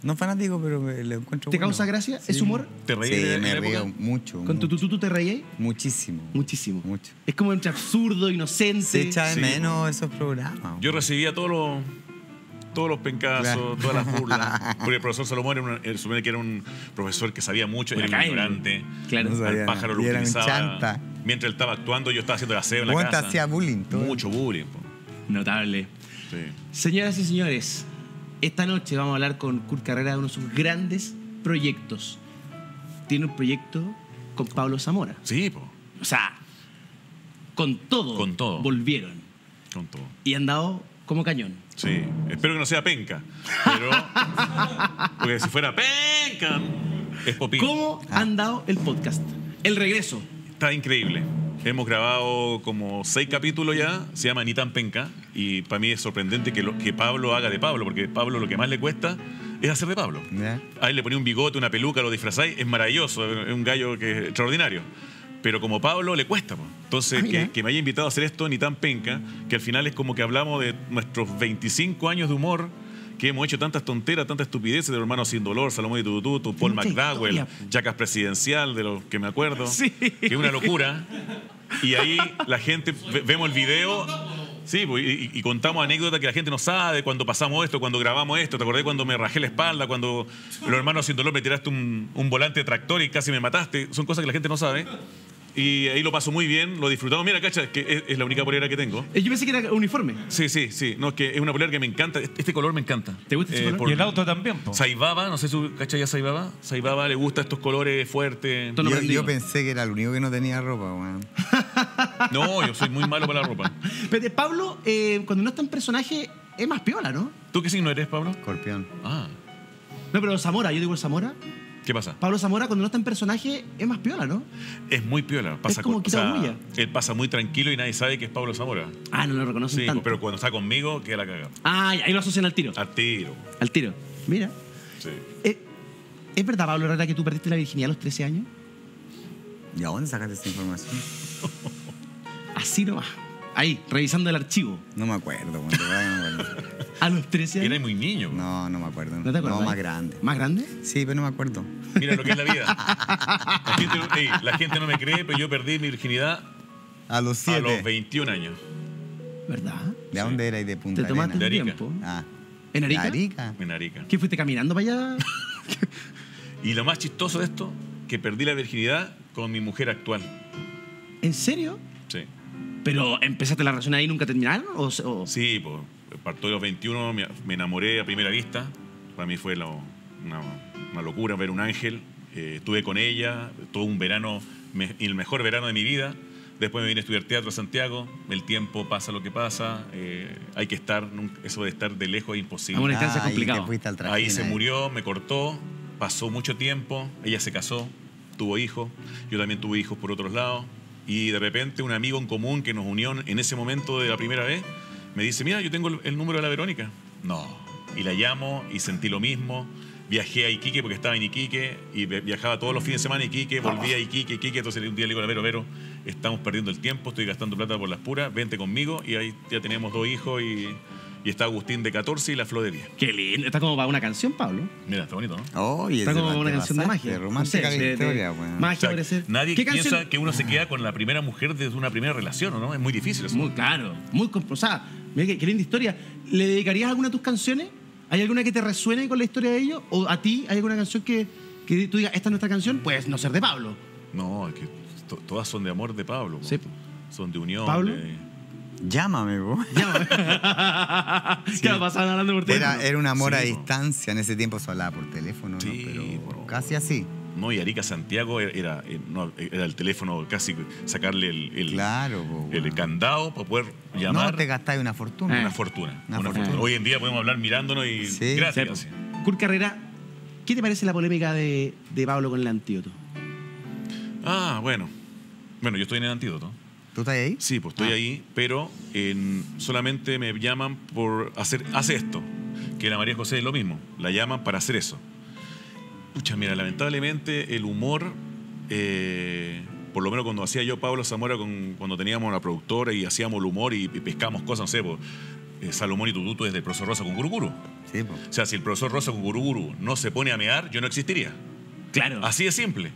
No fanático, pero le encuentro. ¿Te bueno. causa gracia? Sí. ¿Es humor? ¿Te reí? Sí, de me río mucho. ¿Con mucho. tu tutu te reí? Muchísimo. Muchísimo. Mucho. Es como entre absurdo, inocente. Se echa de sí, menos bueno. esos programas. Yo recibía todos los, todos los pencazos, claro. todas las burlas. Porque el profesor Salomón era un, supone que era un profesor que sabía mucho, era un ignorante. Claro. No el pájaro no. lo utilizaba. Chanta. Mientras él estaba actuando, yo estaba haciendo el aseo en la casa. ¿Cuánto hacía bullying? Todo. Mucho bullying. Po. Notable. Sí. Señoras y señores, esta noche vamos a hablar con Kurt Carrera de uno de sus grandes proyectos. Tiene un proyecto con Pablo Zamora. Sí, po. O sea, con todo. Con todo. Volvieron. Con todo. Y han dado como cañón. Sí. Espero que no sea penca. Pero... porque si fuera penca, es Popín. ¿Cómo ah. han dado el podcast? El regreso. Está increíble. Hemos grabado como seis capítulos ya, se llama Ni tan Penca, y para mí es sorprendente que, lo, que Pablo haga de Pablo, porque Pablo lo que más le cuesta es hacer de Pablo. Yeah. Ahí le ponía un bigote, una peluca, lo disfrazáis, es maravilloso, es un gallo que es extraordinario. Pero como Pablo le cuesta, po. Entonces ah, que, que me haya invitado a hacer esto Ni tan Penca, que al final es como que hablamos de nuestros veinticinco años de humor, que hemos hecho tantas tonteras, tantas estupideces de los Hermanos sin Dolor, Salomón y Tututo, Paul McDowell, Jackass Presidencial, de los que me acuerdo, sí. que es una locura. Y ahí la gente, ve, vemos el video, sí, y, y contamos anécdotas que la gente no sabe, cuando pasamos esto, cuando grabamos esto, te acordé cuando me rajé la espalda, cuando los Hermanos sin Dolor me tiraste un, un volante de tractor y casi me mataste, son cosas que la gente no sabe. Y ahí lo paso muy bien, lo disfrutamos. Mira, cacha, que es, es la única polera que tengo. Yo pensé que era uniforme. Sí, sí, sí. No, es que es una polera que me encanta. Este color me encanta. ¿Te gusta este eh, color? Y el auto también, po. Saibaba, no sé si cacha ya Saibaba. Saibaba le gusta estos colores fuertes. Yo, yo pensé que era el único que no tenía ropa, weón. No, yo soy muy malo para la ropa. Pero Pablo, eh, cuando no está en personaje, es más piola, ¿no? ¿Tú qué signo eres, Pablo? Escorpión. Ah. No, pero Zamora, yo digo el Zamora. ¿Qué pasa? Pablo Zamora, cuando no está en personaje, es más piola, ¿no? Es muy piola. Pasa es como quita bulla. Él pasa muy tranquilo y nadie sabe que es Pablo Zamora. Ah, no lo reconocen sí, tanto. Pero cuando está conmigo, queda la cagada. Ah, ahí lo asocian al tiro. Al tiro. Al tiro. Mira. Sí. Eh, ¿Es verdad, Pablo, la verdad que tú perdiste la virginidad a los trece años? ¿Y a dónde sacaste esta información? Así nomás. Ahí, revisando el archivo. No me acuerdo. No me acuerdo. ¿A los trece años? Era muy niño. No, no me acuerdo. ¿No te acuerdas? No, más grande. ¿Más grande? Sí, pero no me acuerdo. Mira lo que es la vida. La gente, hey, la gente no me cree, pero yo perdí mi virginidad a los, siete. A los veintiún años. ¿Verdad? ¿De sí. dónde erais? ¿De Punta Arenas? ¿Te tomaste Arena? Un tiempo? Ah. ¿En Arica? Arica. En Arica. ¿Qué fuiste caminando para allá? Y lo más chistoso de esto, que perdí la virginidad con mi mujer actual. ¿En serio? Sí. ¿Pero empezaste la relación ahí y nunca terminaron? O, o... Sí, pues... Parto de los veintiún, me enamoré a primera vista. Para mí fue la, una, una locura ver un ángel. eh, estuve con ella todo un verano, me, el mejor verano de mi vida. Después me vine a estudiar teatro a Santiago. El tiempo pasa lo que pasa. Eh, hay que estar, eso de estar de lejos es imposible. A una distancia ah, complicada. Ahí, ahí se murió, me cortó, pasó mucho tiempo. Ella se casó, tuvo hijos. Yo también tuve hijos por otros lados. Y de repente un amigo en común que nos unió en ese momento de la primera vez me dice, mira, yo tengo el, el número de la Verónica. No. Y la llamo y sentí lo mismo. Viajé a Iquique porque estaba en Iquique y viajaba todos los fines de semana a Iquique, volvía a Iquique, Iquique. Entonces un día le digo a Vero, Vero, estamos perdiendo el tiempo, estoy gastando plata por las puras, vente conmigo. Y ahí ya tenemos dos hijos y, y está Agustín de catorce y la Flor de diez. Qué lindo. Está como para una canción, Pablo. Mira, está bonito, ¿no? Oh, está como para una canción de magia. Romántica, sí, de, historia, bueno. Magia, o sea, nadie piensa canción? Que uno se queda con la primera mujer desde una primera relación, ¿o no? Es muy difícil eso. Muy claro, muy composada. Mira, qué, qué linda historia. ¿Le dedicarías alguna de tus canciones? ¿Hay alguna que te resuene con la historia de ellos? ¿O a ti hay alguna canción que, que tú digas, esta es nuestra canción? Pues no ser de Pablo. No, es que to todas son de amor de Pablo. Sí. Son de unión. ¿Pablo? De... Llámame, vos. Llámame. Sí. ¿Qué va a pasar hablando por teléfono? Era, era un amor sí, a distancia. En ese tiempo se hablaba por teléfono, sí, ¿no? Pero por... casi así. No, y Arica Santiago era, era, no, era el teléfono, casi sacarle el, el, claro, po, el, el candado para poder llamar. No te gastáis una fortuna. Eh. Una fortuna. Una una fortuna. fortuna. Hoy en día podemos hablar mirándonos y sí, gracias. Sí. Kurt Carrera, ¿qué te parece la polémica de, de Pablo con el antídoto? Ah, bueno. Bueno, yo estoy en el antídoto. ¿Tú estás ahí? Sí, pues estoy ah. ahí, pero en, solamente me llaman por hacer hace esto. Que la María José es lo mismo. La llaman para hacer eso. Pucha, mira, lamentablemente el humor, eh, por lo menos cuando hacía yo Pablo Zamora, con, cuando teníamos la productora y hacíamos el humor y, y pescamos cosas, no sé, por, eh, Salomón y Tututo desde el profesor Rosa con Guruguru. Sí, po. O sea, si el profesor Rosa con Guruguru no se pone a mear, yo no existiría. Claro. Así de simple.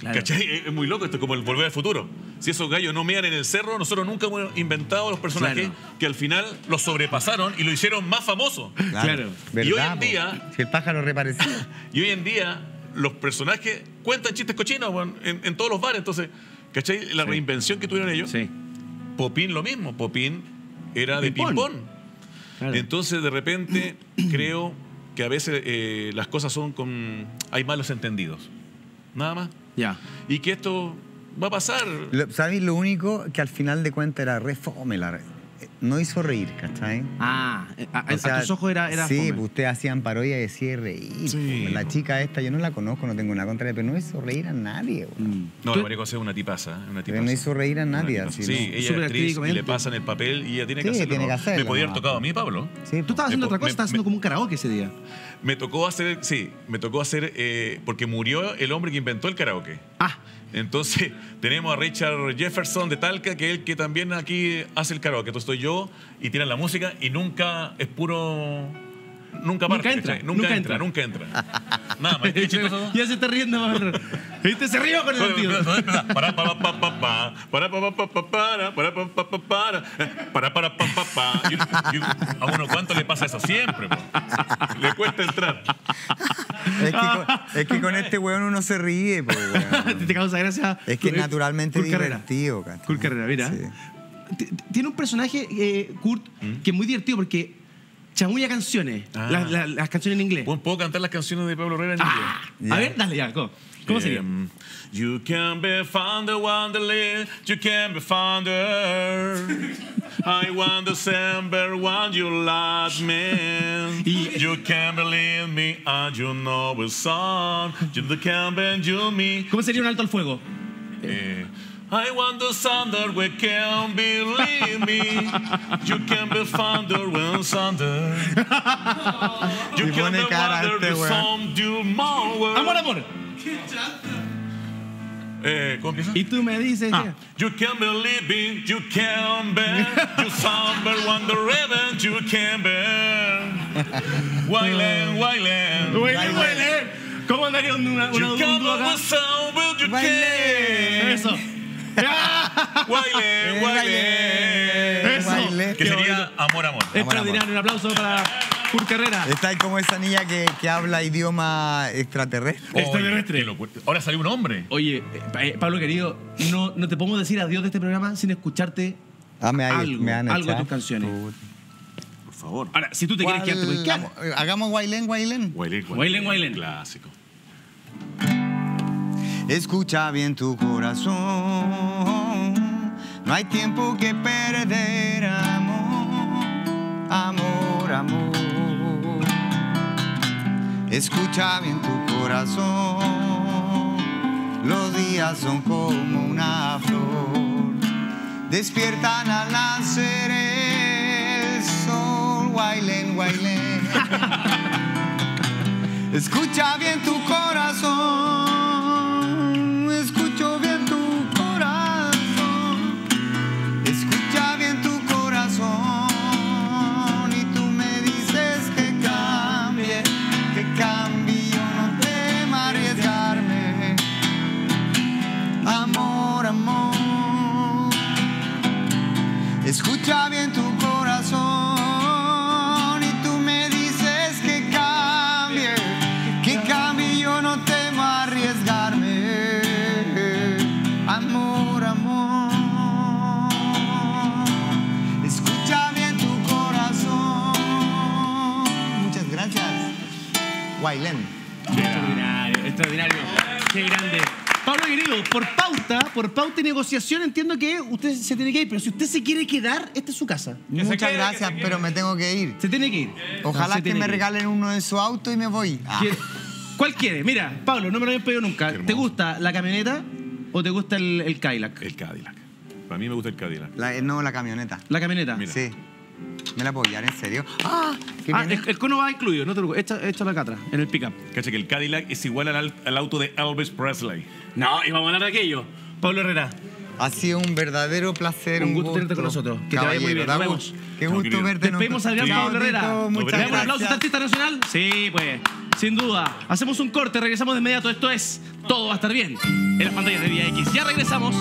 Claro. ¿Cachai? Es muy loco, esto es como el volver al futuro. Si esos gallos no mean en el cerro, nosotros nunca hemos inventado los personajes claro. que al final los sobrepasaron y lo hicieron más famoso. Claro. Claro. Y hoy en día... Si el pájaro reparecía. Y hoy en día los personajes cuentan chistes cochinos bueno, en, en todos los bares. Entonces, ¿cachai? La sí. reinvención que tuvieron ellos. Sí. Popín lo mismo. Popín era de ping-pong. Claro. Entonces, de repente, creo que a veces eh, las cosas son con... Hay malos entendidos. Nada más. Ya. Y que esto... Va a pasar. ¿Sabes? Lo único que al final de cuentas era re fome la red. No hizo reír, ¿cachai? Ah, a, o sea, a tus ojos era, era sí, fome. Sí, pues ustedes hacían parodia y decían reír. Sí. La chica esta, yo no la conozco, no tengo nada contra ella, pero no hizo reír a nadie. Mm. No, la María José es una tipaza, una tipaza. Pero no hizo reír a nadie. Así, ¿no? Sí, ella es actriz y le pasan el papel y ella tiene que sí, hacerlo. Tiene que hacerlo. Me podía haber tocado a mí, Pablo. Sí, tú estabas haciendo otra cosa, estabas haciendo como un karaoke ese día. Me tocó hacer, sí, me tocó hacer, eh, porque murió el hombre que inventó el karaoke. Ah. Entonces, tenemos a Richard Jefferson de Talca, que es el que también aquí hace el karaoke. Entonces, estoy yo y tiran la música y nunca es puro... Nunca parte. Nunca entra. Nunca, nunca entra, entra, nunca entra. Nada más. Ya se está riendo, Pablo. ¿Viste? Se rió con el sentido. Para, para, para, para, para, para, para, para, para, a uno, ¿cuánto le pasa eso? Siempre, po. Le cuesta entrar. Es que, con, es que con este weón uno se ríe, po, weón. Te causa gracia. Es que es naturalmente Kurt divertido, Carrera. Kurt Carrera, mira. Sí. Tiene un personaje, eh, Kurt, ¿Mm? que es muy divertido porque... Chamulla canciones, ah. las, las, las canciones en inglés. ¿Puedo cantar las canciones de Pablo Herrera en ah. inglés? Yeah. A ver, dale ya, go. ¿Cómo sería? Um, you can be found the wonderland, you can be found the I want December when you love me. You can believe me and you know it's song. You can bend you me. ¿Cómo sería un alto al fuego? Eh... I want the thunder, we can't believe me. You can be thunder when thunder. You can be thunder with some tomorrow. Amor, amor. ¿Qué chata? Eh, ¿Cómo empieza? Y tú me dices... Ah. You can believe me, you can bear. You thunder when the ribbon, you can bear. Wailen, wailen. Wailen, wailen. ¿Cómo andaría una... You can be the sound, but you can. Eso. Guaile, guaile. Eso. Guaile. Que sería amor, amor. Extraordinario. Un aplauso para Kurt Carrera. Está ahí como esa niña que, que habla idioma extraterrestre. Oh, extraterrestre. Ahora salió un hombre. Oye, eh, Pablo querido, no, no te podemos decir adiós de este programa sin escucharte ah, me hay, algo, me han algo de tus canciones. Por, por favor. Ahora, si tú te quieres quedarte, pues, ¿qué? Hagamos Guailén, Guailén. Guailén, Guailén. Clásico. escucha bien tu corazón. No hay tiempo que perder, amor, amor, amor. Escucha bien tu corazón, los días son como una flor. Despiertan al nacer el sol, guailén, guailén. Escucha bien tu corazón, escucho bien tu corazón, escucha bien tu corazón y tú me dices que cambie, que cambie, yo no temo arriesgarme, amor, amor, escucha bien tu corazón. Guailén. Extraordinario, extraordinario. Qué grande. Pablo Guerrero, por pauta, por pauta y negociación, entiendo que usted se tiene que ir, pero si usted se quiere quedar, esta es su casa. Que Muchas quede, gracias, que pero me tengo que ir. Se tiene que ir. Ojalá no, que me regalen ir. uno de su auto y me voy. Ah. ¿Cuál quiere? Mira, Pablo, no me lo habían pedido nunca. ¿Te gusta la camioneta o te gusta el, el Cadillac? El Cadillac. Para mí me gusta el Cadillac. La, no, la camioneta. ¿La camioneta? Mira. Sí. ¿Me la puedo guiar? ¿En serio? ¡Ah! ah el, el cono va incluido, no te preocupes. Echa, echa la catra en el pick-up. Cacha que el Cadillac es igual al, al auto de Elvis Presley. No, y vamos a hablar de aquello. Pablo Herrera. Ha sido un verdadero placer. Un gusto, gusto tenerte con nosotros. Que te vaya muy bien. Nos vemos. Qué gusto no, verte. Despedimos al gran Pablo Herrera. Muchas gracias. ¿Un aplauso a este artista nacional? Sí, pues. Sin duda. Hacemos un corte, regresamos de inmediato. Esto es Todo va a estar bien. En las pantallas de Vía X. Ya regresamos.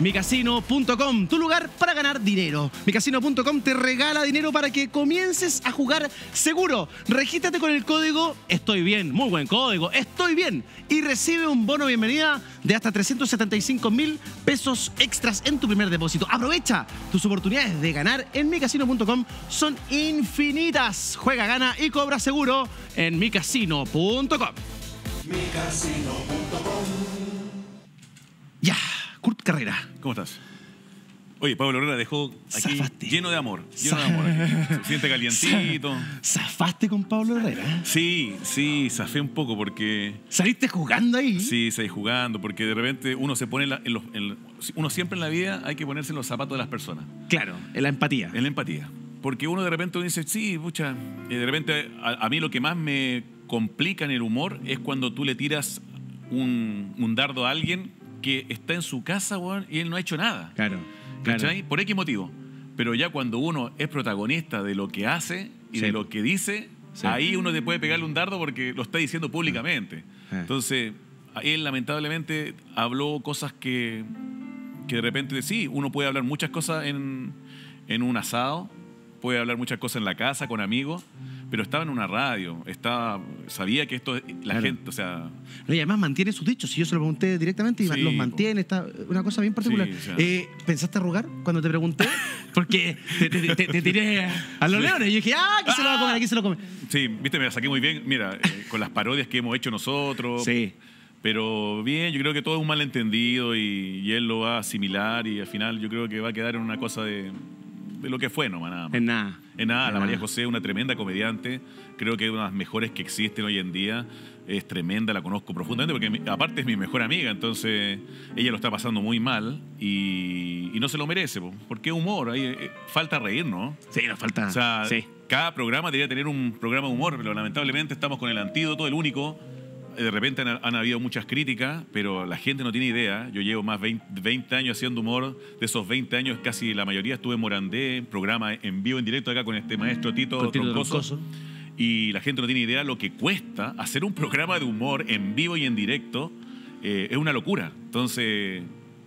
mi casino punto com, tu lugar para ganar dinero. mi casino punto com te regala dinero para que comiences a jugar seguro. Regístrate con el código Estoy Bien, muy buen código, Estoy Bien, y recibe un bono bienvenida de hasta trescientos setenta y cinco mil pesos extras en tu primer depósito. Aprovecha, tus oportunidades de ganar en mi casino punto com son infinitas. Juega, gana y cobra seguro en mi casino punto com. mi casino punto com. Ya, Kurt Carrera. ¿Cómo estás? Oye, Pablo Herrera dejó aquí Zafaste. lleno de amor. Lleno de amor. Aquí. Se siente calientito. ¿Zafaste con Pablo Herrera? Sí, sí, zafé un poco porque... ¿Saliste jugando ahí? Sí, salí jugando porque de repente uno se pone... En la, en los, en, uno siempre en la vida hay que ponerse en los zapatos de las personas. Claro, en la empatía. En la empatía. Porque uno de repente dice, sí, pucha... De repente a, a mí lo que más me complica en el humor es cuando tú le tiras un, un dardo a alguien... que está en su casa, weón, y él no ha hecho nada. Claro, claro. ¿Por X motivo? Pero ya cuando uno es protagonista de lo que hace y sí. de lo que dice, sí. ahí uno te puede pegarle un dardo porque lo está diciendo públicamente. Sí. Entonces, él lamentablemente habló cosas que, que de repente, sí, uno puede hablar muchas cosas en, en un asado, puede hablar muchas cosas en la casa, con amigos, pero estaba en una radio, estaba, sabía que esto, la claro. gente, o sea... No, y además mantiene sus dichos, si yo se lo pregunté directamente y sí, los mantiene, está una cosa bien particular. Sí, o sea. eh, ¿Pensaste arrugar cuando te pregunté? Porque te, te, te, te tiré a los sí. leones y yo dije, ah, aquí ah. se lo va a comer, aquí se lo come. Sí, viste, me la saqué muy bien, mira, eh, con las parodias que hemos hecho nosotros. Sí. Pero bien, yo creo que todo es un malentendido y, y él lo va a asimilar y al final yo creo que va a quedar en una cosa de... de lo que fue nomás, nada más. En nada. En nada. En la nada. María José es una tremenda comediante. Creo que es una de las mejores que existen hoy en día. Es tremenda, la conozco profundamente porque aparte es mi mejor amiga. Entonces ella lo está pasando muy mal y, y no se lo merece. Porque humor, hay, eh, falta reír, ¿no? Sí, nos falta. O sea, sí. cada programa debería tener un programa de humor, pero lamentablemente estamos con El Antídoto, el único de repente han, han habido muchas críticas, pero la gente no tiene idea. Yo llevo más de veinte, veinte años haciendo humor. De esos veinte años, casi la mayoría estuve en Morandé, en programa en vivo, en directo acá con este maestro Tito, con Tito Troncoso. Y la gente no tiene idea lo que cuesta hacer un programa de humor en vivo y en directo. Eh, es una locura. Entonces,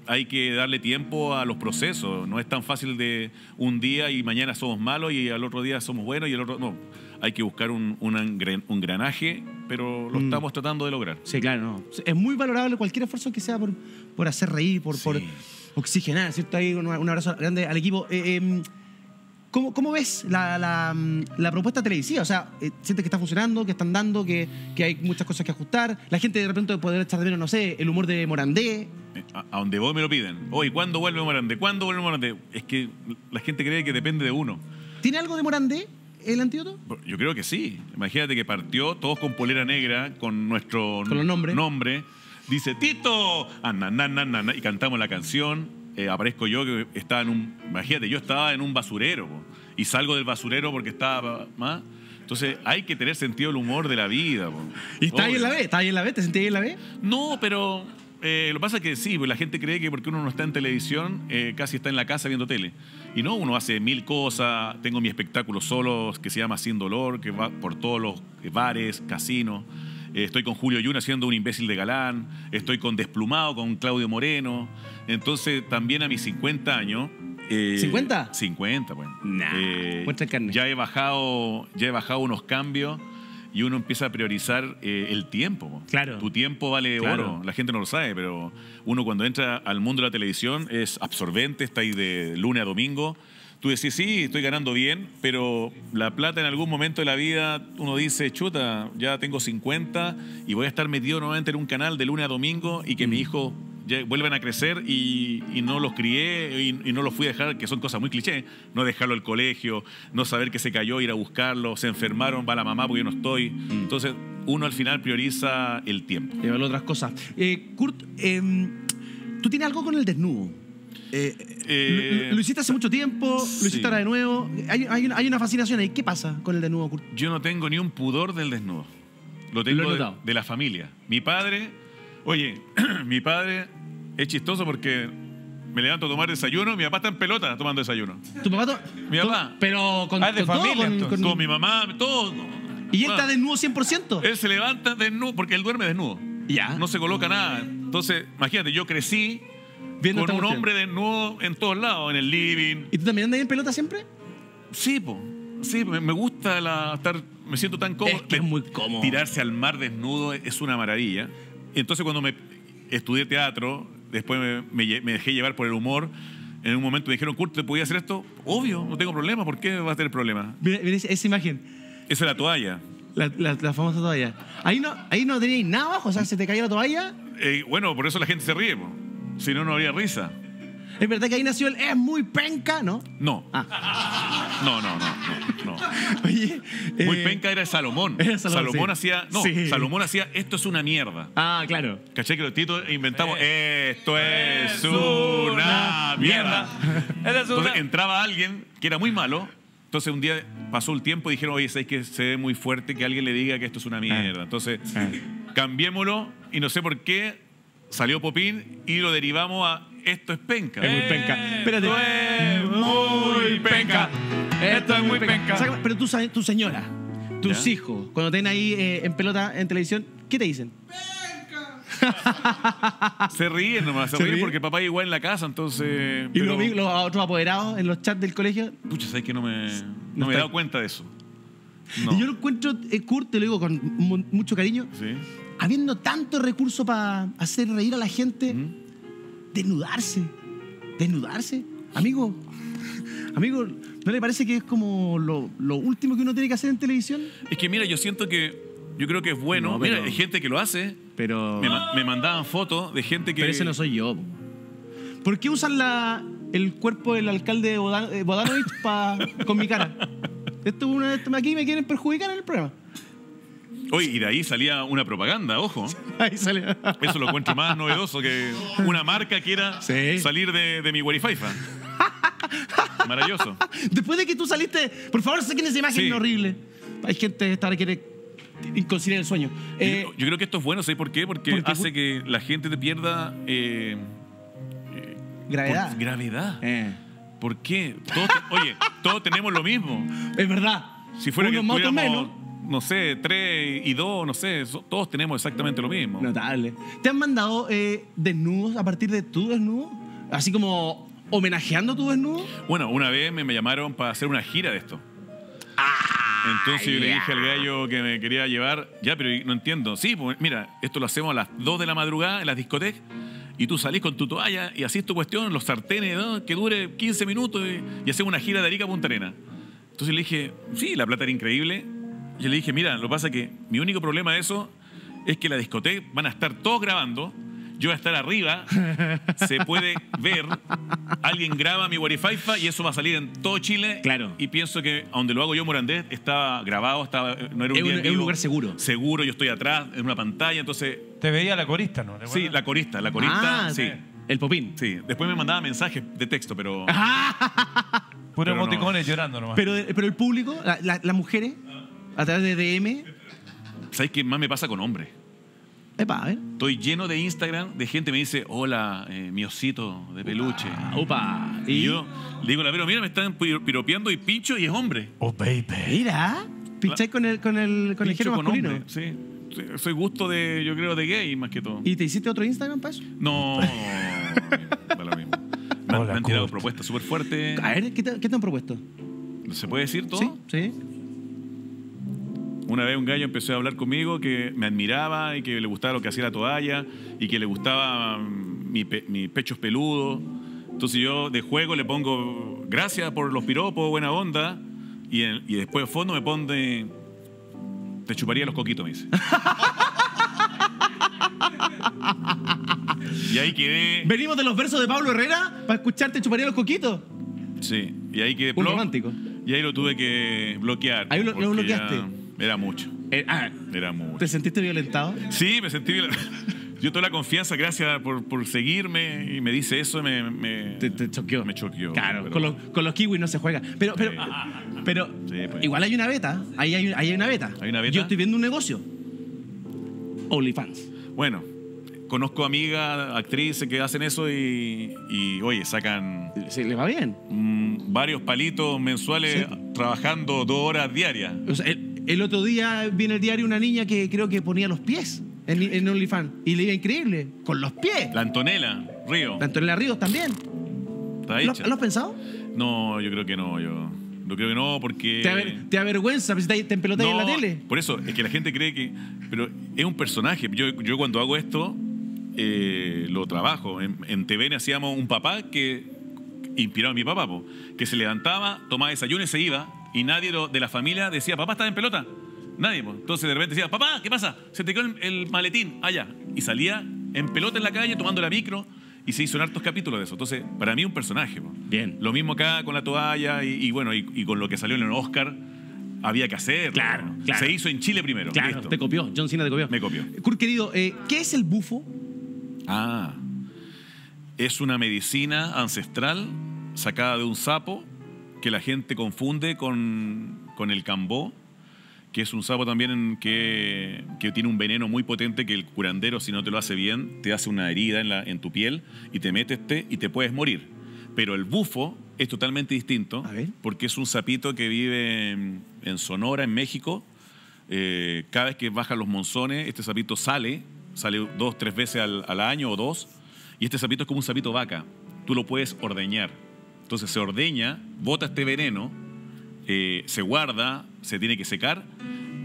hay que darle tiempo a los procesos. No es tan fácil de un día y mañana somos malos y al otro día somos buenos y el otro... No, hay que buscar un, un, un granaje, pero lo mm. estamos tratando de lograr. Sí, claro. No. Es muy valorable cualquier esfuerzo que sea por, por hacer reír, por, sí. por oxigenar, ¿cierto? Ahí un, un abrazo grande al equipo. Eh, eh, ¿Cómo, ¿Cómo ves la, la, la propuesta televisiva? O sea, ¿sientes que está funcionando, que están dando, que, que hay muchas cosas que ajustar? La gente de repente puede echar de menos, no sé, el humor de Morandé. A, a donde voy me lo piden. Oye, ¿cuándo vuelve Morandé? ¿Cuándo vuelve Morandé? Es que la gente cree que depende de uno. ¿Tiene algo de Morandé el antídoto? Yo creo que sí. Imagínate que partió todos con polera negra, con nuestro con los nombres. nombre. Dice, Tito, ananana, y cantamos la canción. Eh, aparezco yo que estaba en un... Imagínate, yo estaba en un basurero po, y salgo del basurero porque estaba... ¿ah? Entonces hay que tener sentido del humor de la vida. Po. ¿Y está ahí en la B? ¿Está ahí en la B? ¿Te sentís ahí en la B? No, pero eh, lo que pasa es que sí, pues la gente cree que porque uno no está en televisión, eh, casi está en la casa viendo tele. Y no, uno hace mil cosas. Tengo mi espectáculo solo que se llama Sin Dolor, que va por todos los bares, casinos. Estoy con Julio Yuna haciendo un imbécil de galán. Estoy con Desplumado, con Claudio Moreno. Entonces, también a mis cincuenta años... Eh, ¿cincuenta? cincuenta, bueno. Nah, eh, carne. Ya he bajado, ya he bajado unos cambios y uno empieza a priorizar eh, el tiempo. Claro. Tu tiempo vale claro. oro. La gente no lo sabe, pero uno cuando entra al mundo de la televisión es absorbente, está ahí de lunes a domingo. Tú decís, sí, estoy ganando bien, pero la plata en algún momento de la vida uno dice, chuta, ya tengo cincuenta y voy a estar metido nuevamente en un canal de lunes a domingo y que mm. mis hijos vuelvan a crecer y, y no los crié y, y no los fui a dejar, que son cosas muy cliché, no dejarlo al colegio, no saber que se cayó, ir a buscarlo, se enfermaron, va la mamá porque yo no estoy. Mm. Entonces uno al final prioriza el tiempo. Y otras cosas. Eh, Kurt, eh, ¿tú tienes algo con el desnudo? Eh, eh, lo, lo hiciste hace mucho tiempo, sí. lo hiciste ahora de nuevo. Hay, hay, una, hay una fascinación ahí. ¿Qué pasa con el desnudo, Kurt? Yo no tengo ni un pudor del desnudo. Lo tengo lo de, de la familia. Mi padre, oye, mi padre es chistoso porque me levanto a tomar desayuno y mi papá está en pelota tomando desayuno. ¿Tu papá? To mi papá. To pero con, ah, de con familia, todo, con, con, con mi mamá, todo. ¿Y él no. está desnudo cien por ciento? Él se levanta desnudo porque él duerme desnudo. Ya. No se coloca nada. Entonces, imagínate, yo crecí con un cuestión. hombre desnudo en todos lados, en el living. ¿Y tú también andas en pelota siempre? Sí, po. Sí, me, me gusta la, estar... Me siento tan cómodo. Es que es muy cómodo. Tirarse al mar desnudo es una maravilla. Entonces, cuando me estudié teatro, después me, me, me dejé llevar por el humor, en un momento me dijeron, Kurt, ¿te podía hacer esto? Obvio, no tengo problema. ¿Por qué vas a tener problema? Mira, mira esa imagen. Esa es la toalla. La, la, la famosa toalla. Ahí no, ahí no teníais nada abajo, o sea, ¿se te caía la toalla? Eh, bueno, por eso la gente se ríe, po. Si no, no habría risa. Es verdad que ahí nació el es muy penca, ¿no? No. Ah. No, no, no, no, no. Oye, muy eh... penca era Salomón. Era Salomón, Salomón sí. hacía... No, sí. Salomón hacía esto es una mierda. Ah, claro. ¿Cachai que los titos inventamos? Es, esto es, es una mierda. mierda. Es una... Entonces entraba alguien que era muy malo. Entonces un día pasó el tiempo y dijeron, oye, ¿sabes que se ve muy fuerte que alguien le diga que esto es una mierda? Ah. Entonces ah. cambiémoslo y no sé por qué... Salió Popín y lo derivamos a esto es penca. Es muy penca. Espérate. Esto es muy penca. Esto es muy penca. penca. Pero tú, tu señora, tus ¿Ya? hijos, cuando estén ahí eh, en pelota, en televisión, ¿qué te dicen? ¡Penca! Se ríen nomás. Se, se ríen porque papá igual en la casa, entonces... ¿Y pero... los otros apoderados en los chats del colegio? Pucha, ¿sabes que no me, no no me he dado cuenta de eso? No. Y yo lo encuentro, eh, Kurt, te lo digo con mucho cariño. Sí. Habiendo tanto recurso para hacer reír a la gente, ¿Mm? desnudarse, desnudarse. Amigo, amigo, ¿no le parece que es como lo, lo último que uno tiene que hacer en televisión? Es que mira, yo siento que... Yo creo que es bueno. No, pero, mira, hay gente que lo hace, pero me, me mandaban fotos de gente que... Pero ese no soy yo. ¿Por qué usan la, el cuerpo del alcalde Bodanovich pa, con mi cara? Esto, una, esto, aquí me quieren perjudicar en el programa. Oye, y de ahí salía una propaganda, ojo. Ahí salía. Eso lo encuentro más novedoso que una marca quiera sí. salir de, de mi Guarifaifa. Maravilloso. Después de que tú saliste, por favor, saquen esa imagen sí. horrible. Hay gente que quiere conciliar el sueño. Eh, yo, yo creo que esto es bueno, ¿sabes por qué? Porque, porque hace que la gente te pierda... Eh, eh, gravedad. Por, gravedad. Eh. ¿Por qué? Todos te, oye, todos tenemos lo mismo. Es verdad. Si fuera uno que más tuviéramos, no sé, tres y dos, no sé, so, todos tenemos exactamente lo mismo. Notable. ¿Te han mandado eh, desnudos a partir de tu desnudo? Así como homenajeando tu desnudo. Bueno, una vez me, me llamaron para hacer una gira de esto. Ah, Entonces yo yeah. le dije al gallo que me quería llevar, ya, pero no entiendo. Sí, pues mira, esto lo hacemos a las dos de la madrugada en las discotecas y tú salís con tu toalla y así es tu cuestión, los sartenes, ¿no? Que dure quince minutos y, y hacemos una gira de Arica a Punta Arenas. Entonces le dije, sí, la plata era increíble. Yo le dije, mira, lo que pasa es que mi único problema de eso es que la discoteca van a estar todos grabando, yo voy a estar arriba, se puede ver, alguien graba mi guarifaifa y eso va a salir en todo Chile. Claro. Y pienso que donde lo hago yo, Morandés, estaba grabado, estaba, no era un, es día un, vivo, es un lugar seguro. Seguro, yo estoy atrás, en una pantalla, entonces... Te veía la corista, ¿no? Sí, la corista, la corista, ah, sí. El Popín. Sí, después me mandaba mensajes de texto, pero... Puros emoticones no. llorando nomás. Pero, pero el público, la, la, las mujeres, a través de D M. ¿Sabes qué más me pasa con hombres? Epa, a ver. Estoy lleno de Instagram de gente que me dice, hola, eh, mi osito de peluche. Opa. Y, y yo le digo, la Vero, mira, me están piropeando y pincho y es hombre. Oh, baby. Mira, pincháis con el, con el, con el género masculino. Hombre, sí. Soy gusto de, yo creo, de gay más que todo. ¿Y te hiciste otro Instagram para eso? No. Para lo mismo. Me, Hola, me han tirado Kurt. propuestas súper fuertes. A ver, ¿qué te, ¿qué te han propuesto? ¿Se puede decir todo? Sí, sí. Una vez un gallo empezó a hablar conmigo que me admiraba y que le gustaba lo que hacía la toalla y que le gustaba mis pe mi pechos peludos. Entonces yo de juego le pongo gracias por los piropos, buena onda. Y, en, y después de fondo me pone... Te chuparía los coquitos, me dice. Y ahí quedé. Venimos de los versos de Pablo Herrera para escucharte chuparía los coquitos. Sí, y ahí quedé. Un romántico. Y ahí lo tuve que bloquear. Ahí lo, lo bloqueaste. Era mucho. Eh, ah, era mucho. ¿Te sentiste violentado? Sí, me sentí violentado. Yo toda la confianza, gracias por, por seguirme, y me dice eso, y me, me... Te, te choqueó. Me choqueó. Claro, pero... con, los, con los kiwis no se juega. Pero, pero, sí. pero sí, pues. igual hay una beta. Ahí hay, ahí hay una beta. ¿Hay una beta? Yo estoy viendo un negocio. OnlyFans. Bueno, conozco amigas, actrices que hacen eso y, y oye, sacan... ¿Se les va bien? Mmm, varios palitos mensuales, sí. Trabajando dos horas diarias. O sea, el, el otro día vi en el diario una niña que creo que ponía los pies en, en OnlyFans y le iba increíble, con los pies. La Antonella Río. La Antonella Río también. Está hecha. ¿Lo, ¿Lo has pensado? No, yo creo que no, yo... Yo creo que no, porque... Te, aver, te avergüenza, pues, te, te empelotas no, en la tele. Por eso, es que la gente cree que... Pero es un personaje. Yo, yo cuando hago esto, eh, lo trabajo. En, en T V N hacíamos un papá que inspiraba a mi papá, po, que se levantaba, tomaba desayuno y se iba, y nadie lo, de la familia decía, papá, ¿estás en pelota? Nadie, po. Entonces de repente decía, papá, ¿qué pasa? Se te quedó el, el maletín allá. Y salía en pelota en la calle, tomando la micro... Y se hizo en hartos capítulos de eso. Entonces, para mí un personaje. Po. Bien. Lo mismo acá con la toalla y, y bueno, y, y con lo que salió en el Oscar, había que hacerlo. Claro, ¿no? Claro. Se hizo en Chile primero. Claro, listo. Te copió. John Cena te copió. Me copió. Kurt, querido, eh, ¿qué es el bufo? Ah, es una medicina ancestral sacada de un sapo que la gente confunde con, con el cambó, que es un sapo también que, que tiene un veneno muy potente que el curandero, si no te lo hace bien, te hace una herida en, la, en tu piel y te metes este y te puedes morir. Pero el bufo es totalmente distinto porque es un sapito que vive en, en Sonora, en México. Eh, cada vez que bajan los monzones, este sapito sale, sale dos, tres veces al, al año o dos, y este sapito es como un sapito vaca. Tú lo puedes ordeñar. Entonces se ordeña, bota este veneno, eh, se guarda, se tiene que secar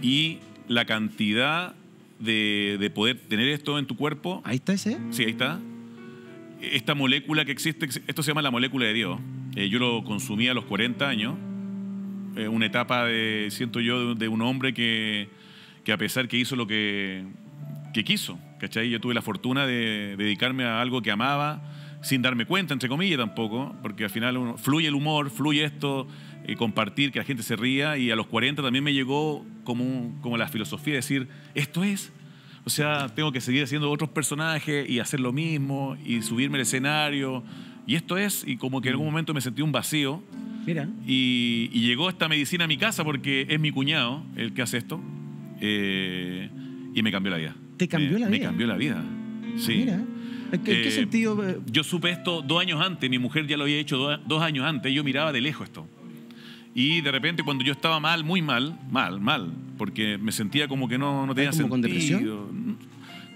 y la cantidad de, de poder tener esto en tu cuerpo... ¿Ahí está ese? Sí, ahí está. Esta molécula que existe, esto se llama la molécula de Dios. Eh, yo lo consumí a los cuarenta años, eh, una etapa, de siento yo, de un hombre que, que a pesar que hizo lo que, que quiso, ¿cachai? Yo tuve la fortuna de dedicarme a algo que amaba, sin darme cuenta, entre comillas, tampoco, porque al final uno, fluye el humor, fluye esto... Y compartir, que la gente se ría, y a los cuarenta también me llegó como, un, como la filosofía de decir, esto es, o sea, tengo que seguir haciendo otros personajes y hacer lo mismo y subirme al escenario, y esto es, y como que en algún momento me sentí un vacío. Mira. Y, y llegó esta medicina a mi casa porque es mi cuñado el que hace esto, eh, y me cambió la vida. ¿Te cambió me, la vida? Me cambió la vida, sí. Mira, ¿en qué, eh, qué sentido? Yo supe esto dos años antes, mi mujer ya lo había hecho do, dos años antes, yo miraba de lejos esto. Y de repente cuando yo estaba mal, muy mal, mal, mal, porque me sentía como que no, no tenía sentido. ¿Como con depresión?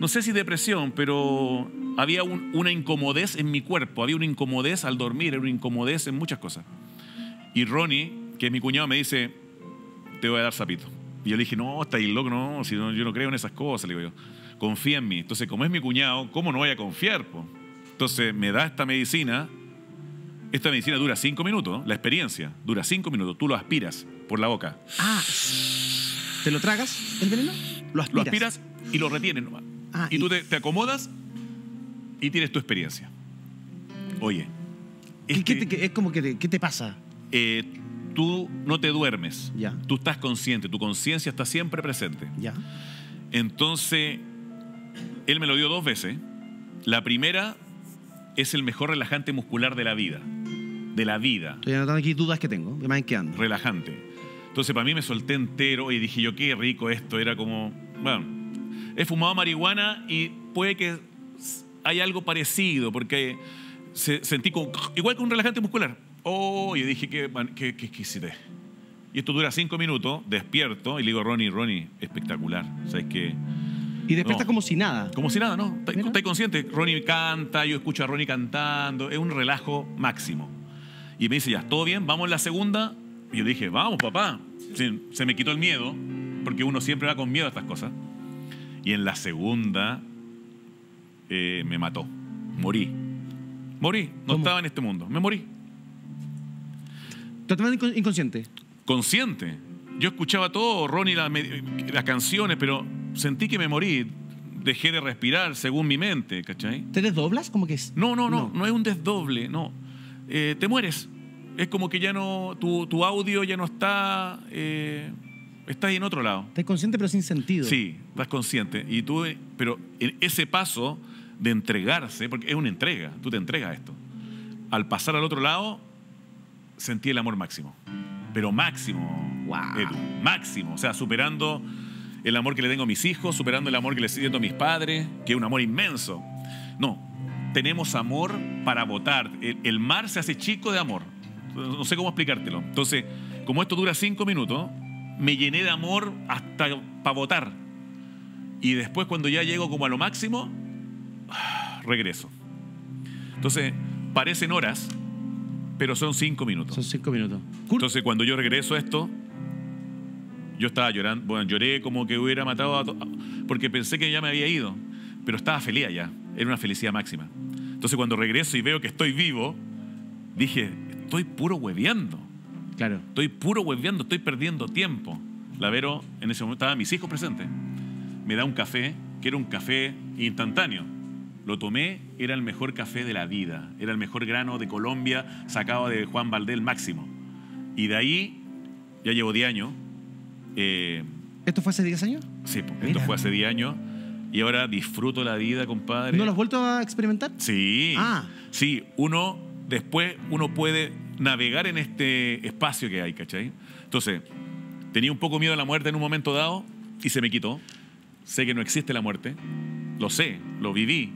No sé si depresión, pero había un, una incomodez en mi cuerpo, había una incomodez al dormir, una incomodez en muchas cosas. Y Ronnie, que es mi cuñado, me dice, te voy a dar sapito. Y yo le dije, no, estáis loco, no, si no, yo no creo en esas cosas, le digo yo, confía en mí. Entonces, como es mi cuñado, ¿cómo no voy a confiar, po? Entonces, me da esta medicina, esta medicina dura cinco minutos, ¿no? La experiencia dura cinco minutos, tú lo aspiras por la boca. Ah, ¿te lo tragas el veneno? Lo aspiras, lo aspiras y lo retienes nomás. Ah, y, y tú te, te acomodas y tienes tu experiencia. Oye. Es, ¿Qué, que, te, es como que, te, ¿qué te pasa? Eh, tú no te duermes. Ya. Tú estás consciente, tu conciencia está siempre presente. Ya. Entonces, él me lo dio dos veces. La primera es el mejor relajante muscular de la vida. De la vida. Estoy anotando aquí dudas que tengo. Me van quedando. Relajante. Entonces, para mí me solté entero y dije yo, qué rico esto. Era como... bueno, he fumado marihuana y puede que hay algo parecido, porque se, sentí como, igual que un relajante muscular. Oh, yo dije, qué exquisite. Y esto dura cinco minutos, despierto, y le digo, Ronnie, Ronnie, espectacular. ¿Sabes qué? Y despiertas no, como si nada. Como si nada, ¿no? Estás consciente. Ronnie canta, yo escucho a Ronnie cantando, es un relajo máximo. Y me dice, ya, ¿todo bien? ¿Vamos en la segunda? Y yo dije, vamos, papá. Se, se me quitó el miedo, porque uno siempre va con miedo a estas cosas. Y en la segunda eh, me mató. Morí. Morí. No ¿Cómo? Estaba en este mundo. Me morí. ¿Totalmente inconsciente? Consciente. Yo escuchaba todo, Ronnie, la, las canciones, pero sentí que me morí. Dejé de respirar según mi mente, ¿cachai? ¿Te desdoblas? ¿Cómo que es? No, no, no. No, no es un desdoble, no. Eh, te mueres. Es como que ya no... Tu, tu audio ya no está... Eh, estás en otro lado. Estás consciente pero sin sentido. Sí, estás consciente. Y tú, pero ese paso de entregarse, porque es una entrega, tú te entregas a esto. Al pasar al otro lado, sentí el amor máximo. Pero máximo, wow. Edu, máximo. O sea, superando el amor que le tengo a mis hijos, superando el amor que le siento a mis padres, que es un amor inmenso. No, tenemos amor para votar. El, el mar se hace chico de amor. No sé cómo explicártelo. Entonces, como esto dura cinco minutos... me llené de amor hasta para votar. Y después, cuando ya llego como a lo máximo, regreso. Entonces, parecen horas, pero son cinco minutos. Son cinco minutos. Cool. Entonces, cuando yo regreso a esto, yo estaba llorando. Bueno, lloré como que hubiera matado a todos, porque pensé que ya me había ido, pero estaba feliz allá. Era una felicidad máxima. Entonces, cuando regreso y veo que estoy vivo, dije, estoy puro hueveando. Claro. Estoy puro hueveando, estoy perdiendo tiempo. La Vero, en ese momento estaban mis hijos presentes. Me da un café, que era un café instantáneo. Lo tomé, era el mejor café de la vida. Era el mejor grano de Colombia, sacado de Juan Valdés, máximo. Y de ahí, ya llevo diez años. Eh, ¿Esto fue hace diez años? Sí, pues, esto fue hace diez años. Y ahora disfruto la vida, compadre. ¿No lo has vuelto a experimentar? Sí. Ah. Sí, uno, después uno puede... navegar en este espacio que hay, ¿cachai? Entonces, tenía un poco miedo a la muerte en un momento dado y se me quitó. Sé que no existe la muerte. Lo sé, lo viví.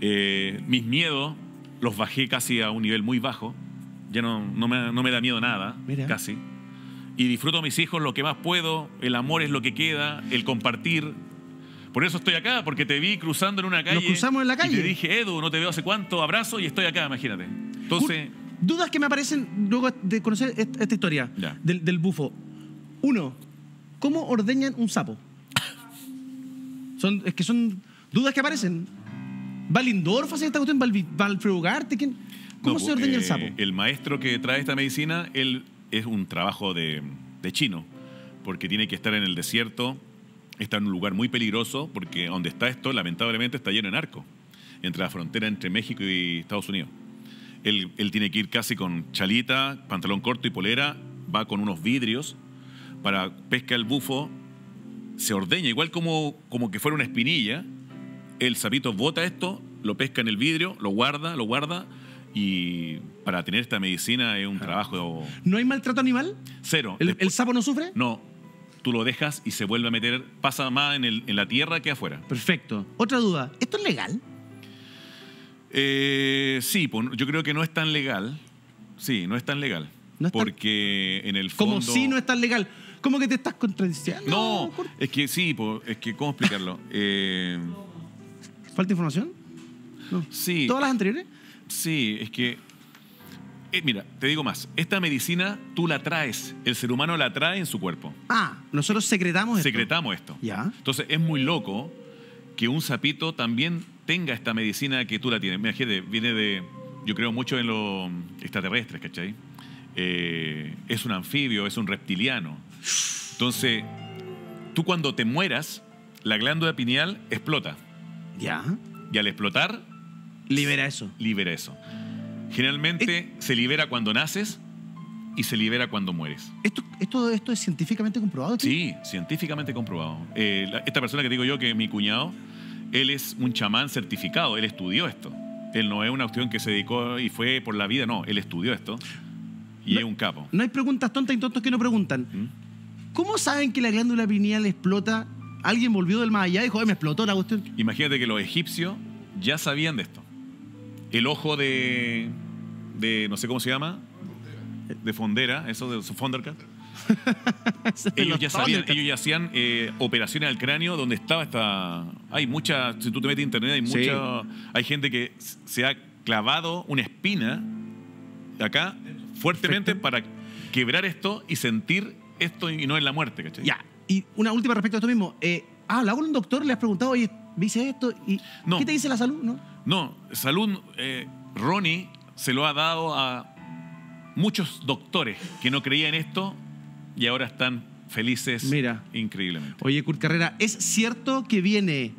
Eh, mis miedos los bajé casi a un nivel muy bajo. Ya no, no, me, no me da miedo nada, mira, casi. Y disfruto a mis hijos lo que más puedo. El amor es lo que queda, el compartir. Por eso estoy acá, porque te vi cruzando en una calle. Nos cruzamos en la calle. Y te dije, Edu, no te veo hace cuánto, abrazo y estoy acá, imagínate. Entonces... Ur dudas que me aparecen luego de conocer esta, esta historia del, del bufo. Uno, ¿cómo ordeñan un sapo? Son, es que son dudas que aparecen. ¿Valindorf hace esta cuestión? ¿Valfrugarte? ¿Quién? ¿Cómo no, se ordeña eh, el sapo? El maestro que trae esta medicina, él es un trabajo de, de chino, porque tiene que estar en el desierto, está en un lugar muy peligroso, porque donde está esto, lamentablemente, está lleno de narcos, entre la frontera entre México y Estados Unidos. Él, él tiene que ir casi con chalita, pantalón corto y polera, va con unos vidrios para pesca el bufo, se ordeña, igual como, como que fuera una espinilla, el sapito bota esto, lo pesca en el vidrio, lo guarda, lo guarda, y para tener esta medicina es un claro trabajo... ¿No hay maltrato animal? Cero. ¿El, Después, ¿el sapo no sufre? No. tú lo dejas y se vuelve a meter, pasa más en, el, en la tierra que afuera. Perfecto. Otra duda, ¿esto es legal? Eh, sí, yo creo que no es tan legal. Sí, no es tan legal. No es porque tan... en el fondo... Como si no es tan legal. ¿Cómo que te estás contradiciendo? No, es que sí, po, es que ¿cómo explicarlo? Eh... ¿Falta información? No. Sí. ¿Todas las anteriores? Sí, es que... Eh, mira, te digo más. Esta medicina tú la traes. El ser humano la trae en su cuerpo. Ah, nosotros secretamos esto. Secretamos esto. Ya. Entonces es muy loco que un sapito también tenga esta medicina que tú la tienes. Mira, gente, viene de... Yo creo mucho en los extraterrestres, ¿cachai? Eh, es un anfibio, es un reptiliano. Entonces, tú cuando te mueras, la glándula pineal explota. Ya. Y al explotar... Libera eso. Libera eso. Generalmente es... se libera cuando naces y se libera cuando mueres. ¿Esto, esto, esto es científicamente comprobado? Sí, científicamente comprobado. Eh, la, esta persona que te digo yo, que es mi cuñado, él es un chamán certificado, él estudió esto. Él no es una cuestión que se dedicó y fue por la vida, no, él estudió esto y no, es un capo. No hay preguntas tontas y tontos que no preguntan. ¿Mm? ¿Cómo saben que la glándula pineal explota? Alguien volvió del más allá y dijo, me explotó la cuestión. Imagínate que los egipcios ya sabían de esto. El ojo de, de no sé cómo se llama, de Fondera, eso de Fondercat. ellos, ya sabían, ellos ya hacían eh, operaciones al cráneo donde estaba esta... Hay mucha... Si tú te metes en internet, hay mucha... Sí. Hay gente que se ha clavado una espina acá fuertemente. Perfecto. Para quebrar esto y sentir esto y no en la muerte, ¿cachai? Ya. Y una última respecto a esto mismo. Eh, ah, ¿habla con un doctor? ¿Le has preguntado, oye, me hice esto? Y no. ¿Qué te dice la salud? No, no salud... Eh, Ronnie se lo ha dado a muchos doctores que no creían en esto y ahora están felices. Mira, increíblemente. Oye, Kurt Carrera, ¿es cierto que viene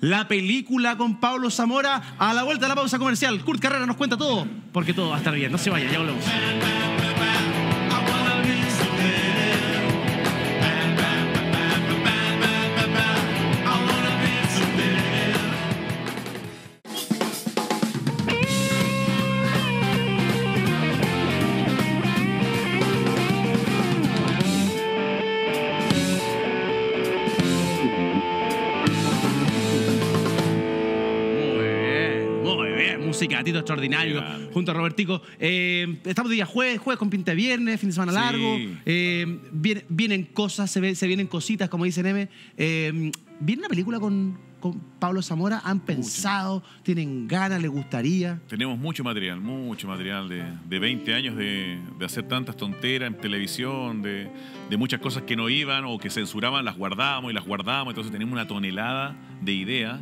la película con Pablo Zamora? A la vuelta de la pausa comercial, Kurt Carrera nos cuenta todo, porque todo va a estar bien. No se vaya, ya volvemos. Gatito extraordinario, sí, junto a Robertico. Eh, estamos de día jueves, jueves con pinta de viernes, fin de semana largo. Sí. Eh, viene, vienen cosas, se, ve, se vienen cositas, como dice Neme. Eh, ¿Viene una película con, con Pablo Zamora? ¿Han pensado? Mucho. ¿Tienen ganas? ¿Les gustaría? Tenemos mucho material, mucho material de, de veinte años de, de hacer tantas tonteras en televisión, de, de muchas cosas que no iban o que censuraban, las guardábamos y las guardábamos. Entonces tenemos una tonelada de ideas.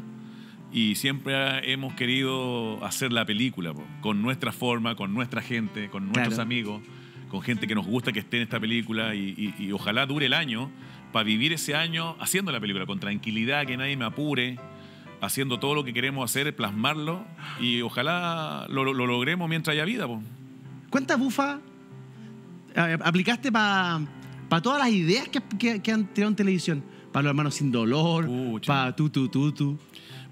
Y siempre hemos querido hacer la película, po, con nuestra forma, con nuestra gente, con nuestros, claro, amigos, con gente que nos gusta que esté en esta película y, y, y ojalá dure el año para vivir ese año haciendo la película, con tranquilidad, que nadie me apure, haciendo todo lo que queremos hacer, plasmarlo y ojalá lo, lo, lo logremos mientras haya vida, po. ¿Cuántas bufas aplicaste para pa todas las ideas que, que, que han tirado en televisión? Para los Hermanos sin Dolor, para Tutu, Tutu...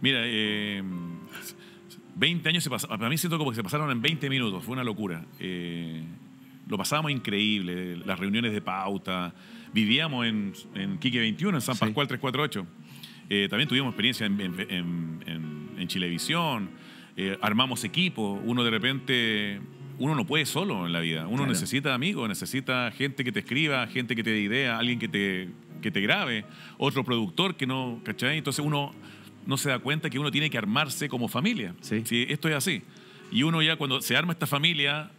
Mira, eh, veinte años se pasaron. Para mí siento como que se pasaron en veinte minutos. Fue una locura. Eh, lo pasábamos increíble. Las reuniones de pauta. Vivíamos en, en Quique veintiuno, en San Pascual, sí, trescientos cuarenta y ocho. Eh, también tuvimos experiencia en, en, en, en, en Chilevisión. Eh, armamos equipo. Uno de repente... Uno no puede solo en la vida. Uno, claro, necesita amigos, necesita gente que te escriba, gente que te dé idea, alguien que te, que te grabe, otro productor que no... ¿Cachai? Entonces uno... no se da cuenta que uno tiene que armarse como familia. Sí. Sí, esto es así. Y uno ya cuando se arma esta familia,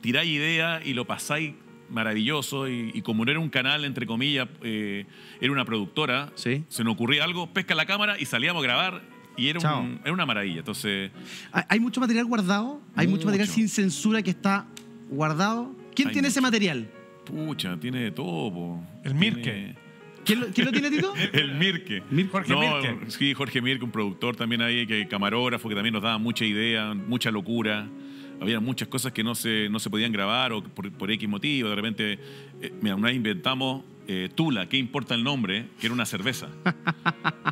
tiráis ideas y lo pasáis maravilloso. Y, y como no era un canal, entre comillas, eh, era una productora, sí, se nos ocurría algo, pesca la cámara y salíamos a grabar y era, un, era una maravilla. Entonces, ¿hay mucho material guardado? ¿Hay mucho, mucho material sin censura que está guardado? ¿Quién Hay tiene mucho. ese material? Pucha, tiene de todo, po. El Mirke. Tiene... ¿Quién lo, ¿Quién lo tiene, Tito? El Mirke. Mir Jorge no, Mirke. Sí, Jorge Mirke, un productor también ahí, que camarógrafo, que también nos daba mucha idea, mucha locura. Había muchas cosas que no se, no se podían grabar o por, por X motivo. De repente, eh, mira, una vez inventamos eh, Tula, ¿qué importa el nombre? Que era una cerveza.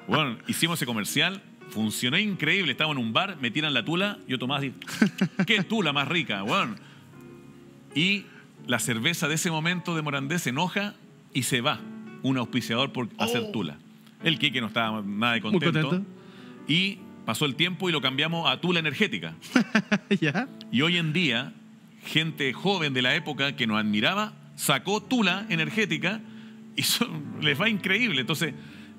Bueno, hicimos ese comercial, funcionó increíble. Estábamos en un bar, me tiran la Tula, yo tomaba así, ¿qué Tula más rica? Bueno, y la cerveza de ese momento de Morandé se enoja y se va. un auspiciador por oh. hacer Tula. El Quique no estaba nada de contento. Muy contento. Y pasó el tiempo y lo cambiamos a Tula Energética. ¿Ya? Y hoy en día, gente joven de la época que nos admiraba sacó Tula Energética y son, les va increíble. Entonces,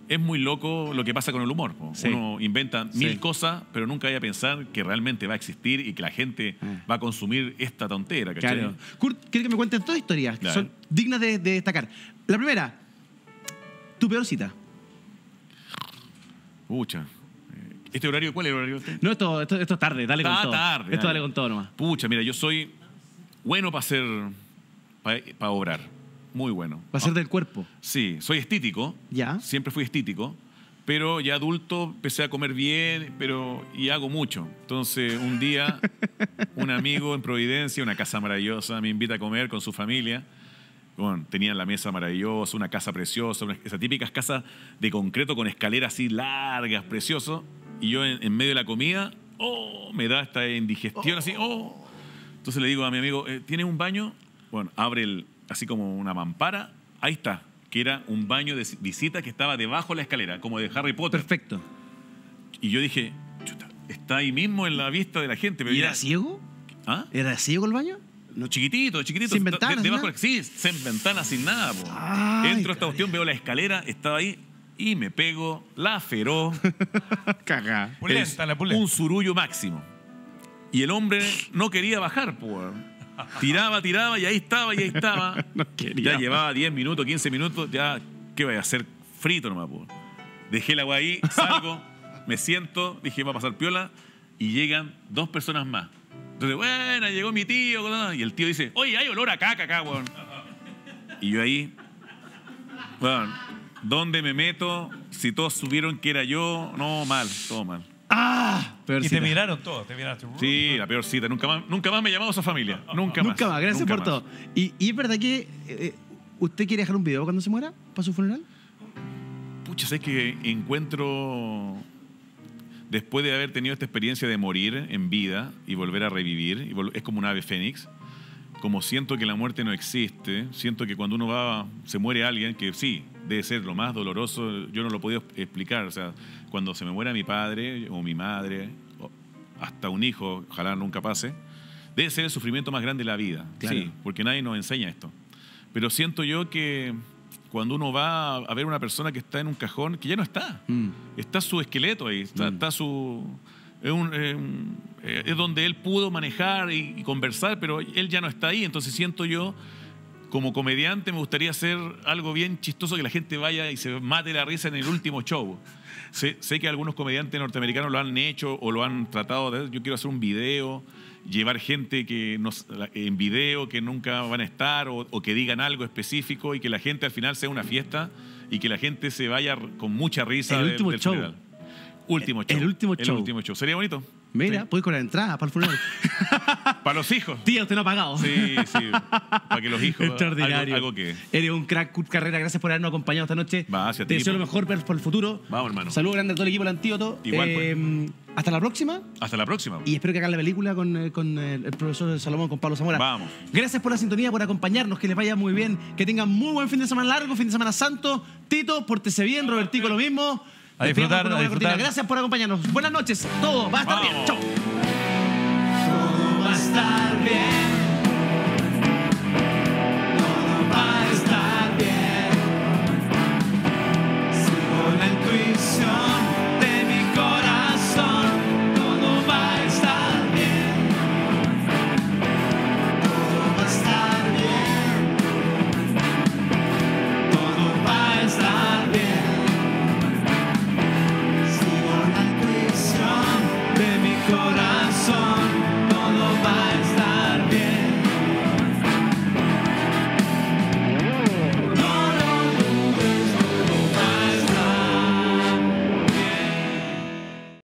es muy loco lo que pasa con el humor. Sí. Uno inventa mil sí. cosas, pero nunca vaya a pensar que realmente va a existir y que la gente ah. va a consumir esta tontera. ¿Cachai? Claro. Kurt, quiero que me cuentes dos historias claro. que son dignas de, de destacar. La primera, tu peor cita. Pucha. ¿Este horario? ¿Cuál es el horario? Este? No, esto, esto, esto es tarde, dale Está con todo. Tarde, esto dale. dale con todo nomás. Pucha, mira, yo soy bueno para hacer, para, para obrar. Muy bueno. ¿Para hacer del cuerpo? Sí, soy estético. Ya. Siempre fui estético. Pero ya adulto empecé a comer bien pero, y hago mucho. Entonces, un día, un amigo en Providencia, una casa maravillosa, me invita a comer con su familia. Bueno, tenían la mesa maravillosa, una casa preciosa, una, esas típicas casas de concreto con escaleras así largas, precioso. Y yo en, en medio de la comida, oh, me da esta indigestión oh. así, oh. Entonces le digo a mi amigo, ¿tienes un baño? Bueno, abre el, así como una mampara, ahí está, que era un baño de visita que estaba debajo de la escalera, como de Harry Potter. Perfecto. Y yo dije, chuta, está ahí mismo en la vista de la gente. Pero ¿y era, era ciego? ¿Ah? ¿Era ciego el baño? No, chiquitito, chiquitito. ¿Sin ventanas? De, sí, sin ventanas, sin nada. Ay, entro a esta cuestión, veo la escalera, estaba ahí y me pego, la feró. Cagá. Pulenta, la pulenta. Un surullo máximo. Y el hombre no quería bajar, por. Tiraba, tiraba y ahí estaba, y ahí estaba. No quería. Ya llevaba diez minutos, quince minutos, ya, ¿qué voy a hacer? Frito nomás, por. Dejé el agua ahí, salgo, me siento, dije, va a pasar piola, y llegan dos personas más. Entonces, bueno, llegó mi tío. Y el tío dice, oye, hay olor a caca acá, weón. Y yo ahí, weón, ¿dónde me meto? Si todos supieron que era yo, no, mal, todo mal. ¡Ah! Peor y cita. Te miraron todos, te miraron. Sí, la peor cita. Nunca más, nunca más me llamaba a esa familia. Nunca más. Nunca más, gracias nunca por más. Todo. ¿Y, y es verdad que eh, usted quiere dejar un video cuando se muera para su funeral? Pucha, ¿sabes que encuentro... Después de haber tenido esta experiencia de morir en vida y volver a revivir, y vol es como un ave fénix, como siento que la muerte no existe, siento que cuando uno va, se muere alguien, que sí, debe ser lo más doloroso, yo no lo he podido explicar, o sea, cuando se me muera mi padre o mi madre, o hasta un hijo, ojalá nunca pase, debe ser el sufrimiento más grande de la vida, claro. Sí, porque nadie nos enseña esto. Pero siento yo que... Cuando uno va a ver una persona que está en un cajón, que ya no está. Mm. Está su esqueleto ahí. Está, mm. está su... Es, un, es, un, es donde él pudo manejar y, y conversar, pero él ya no está ahí. Entonces siento yo, como comediante, me gustaría hacer algo bien chistoso que la gente vaya y se mate la risa en el último show. Sé, sé que algunos comediantes norteamericanos lo han hecho o lo han tratado de... Yo quiero hacer un video... llevar gente que nos, en video que nunca van a estar o, o que digan algo específico y que la gente al final sea una fiesta y que la gente se vaya con mucha risa. El último del, del show. Funeral. Último el, show. El último el show. El último show. ¿Sería bonito? Mira, sí. Puedes con la entrada para el funeral. Para los hijos. Tía, usted no ha pagado. Sí, sí. Para que los hijos. Extraordinario. Algo, algo que... Eres un crack, Kurt Carrera. Gracias por habernos acompañado esta noche. Va, hacia ti. Te deseo lo mejor por el futuro. Vamos, hermano. Saludos grandes a todo el equipo del Antídoto. Igual, eh, pues. Hasta la próxima. Hasta la próxima. Y espero que hagan la película con, con el profesor Salomón, con Pablo Zamora. Vamos. Gracias por la sintonía, por acompañarnos. Que les vaya muy bien. Que tengan muy buen fin de semana largo, fin de semana santo. Tito, pórtese bien. Robertico, lo mismo. A disfrutar, a disfrutar. Gracias por acompañarnos. Buenas noches. Todo va a estar bien. Chau. Todo va a estar bien.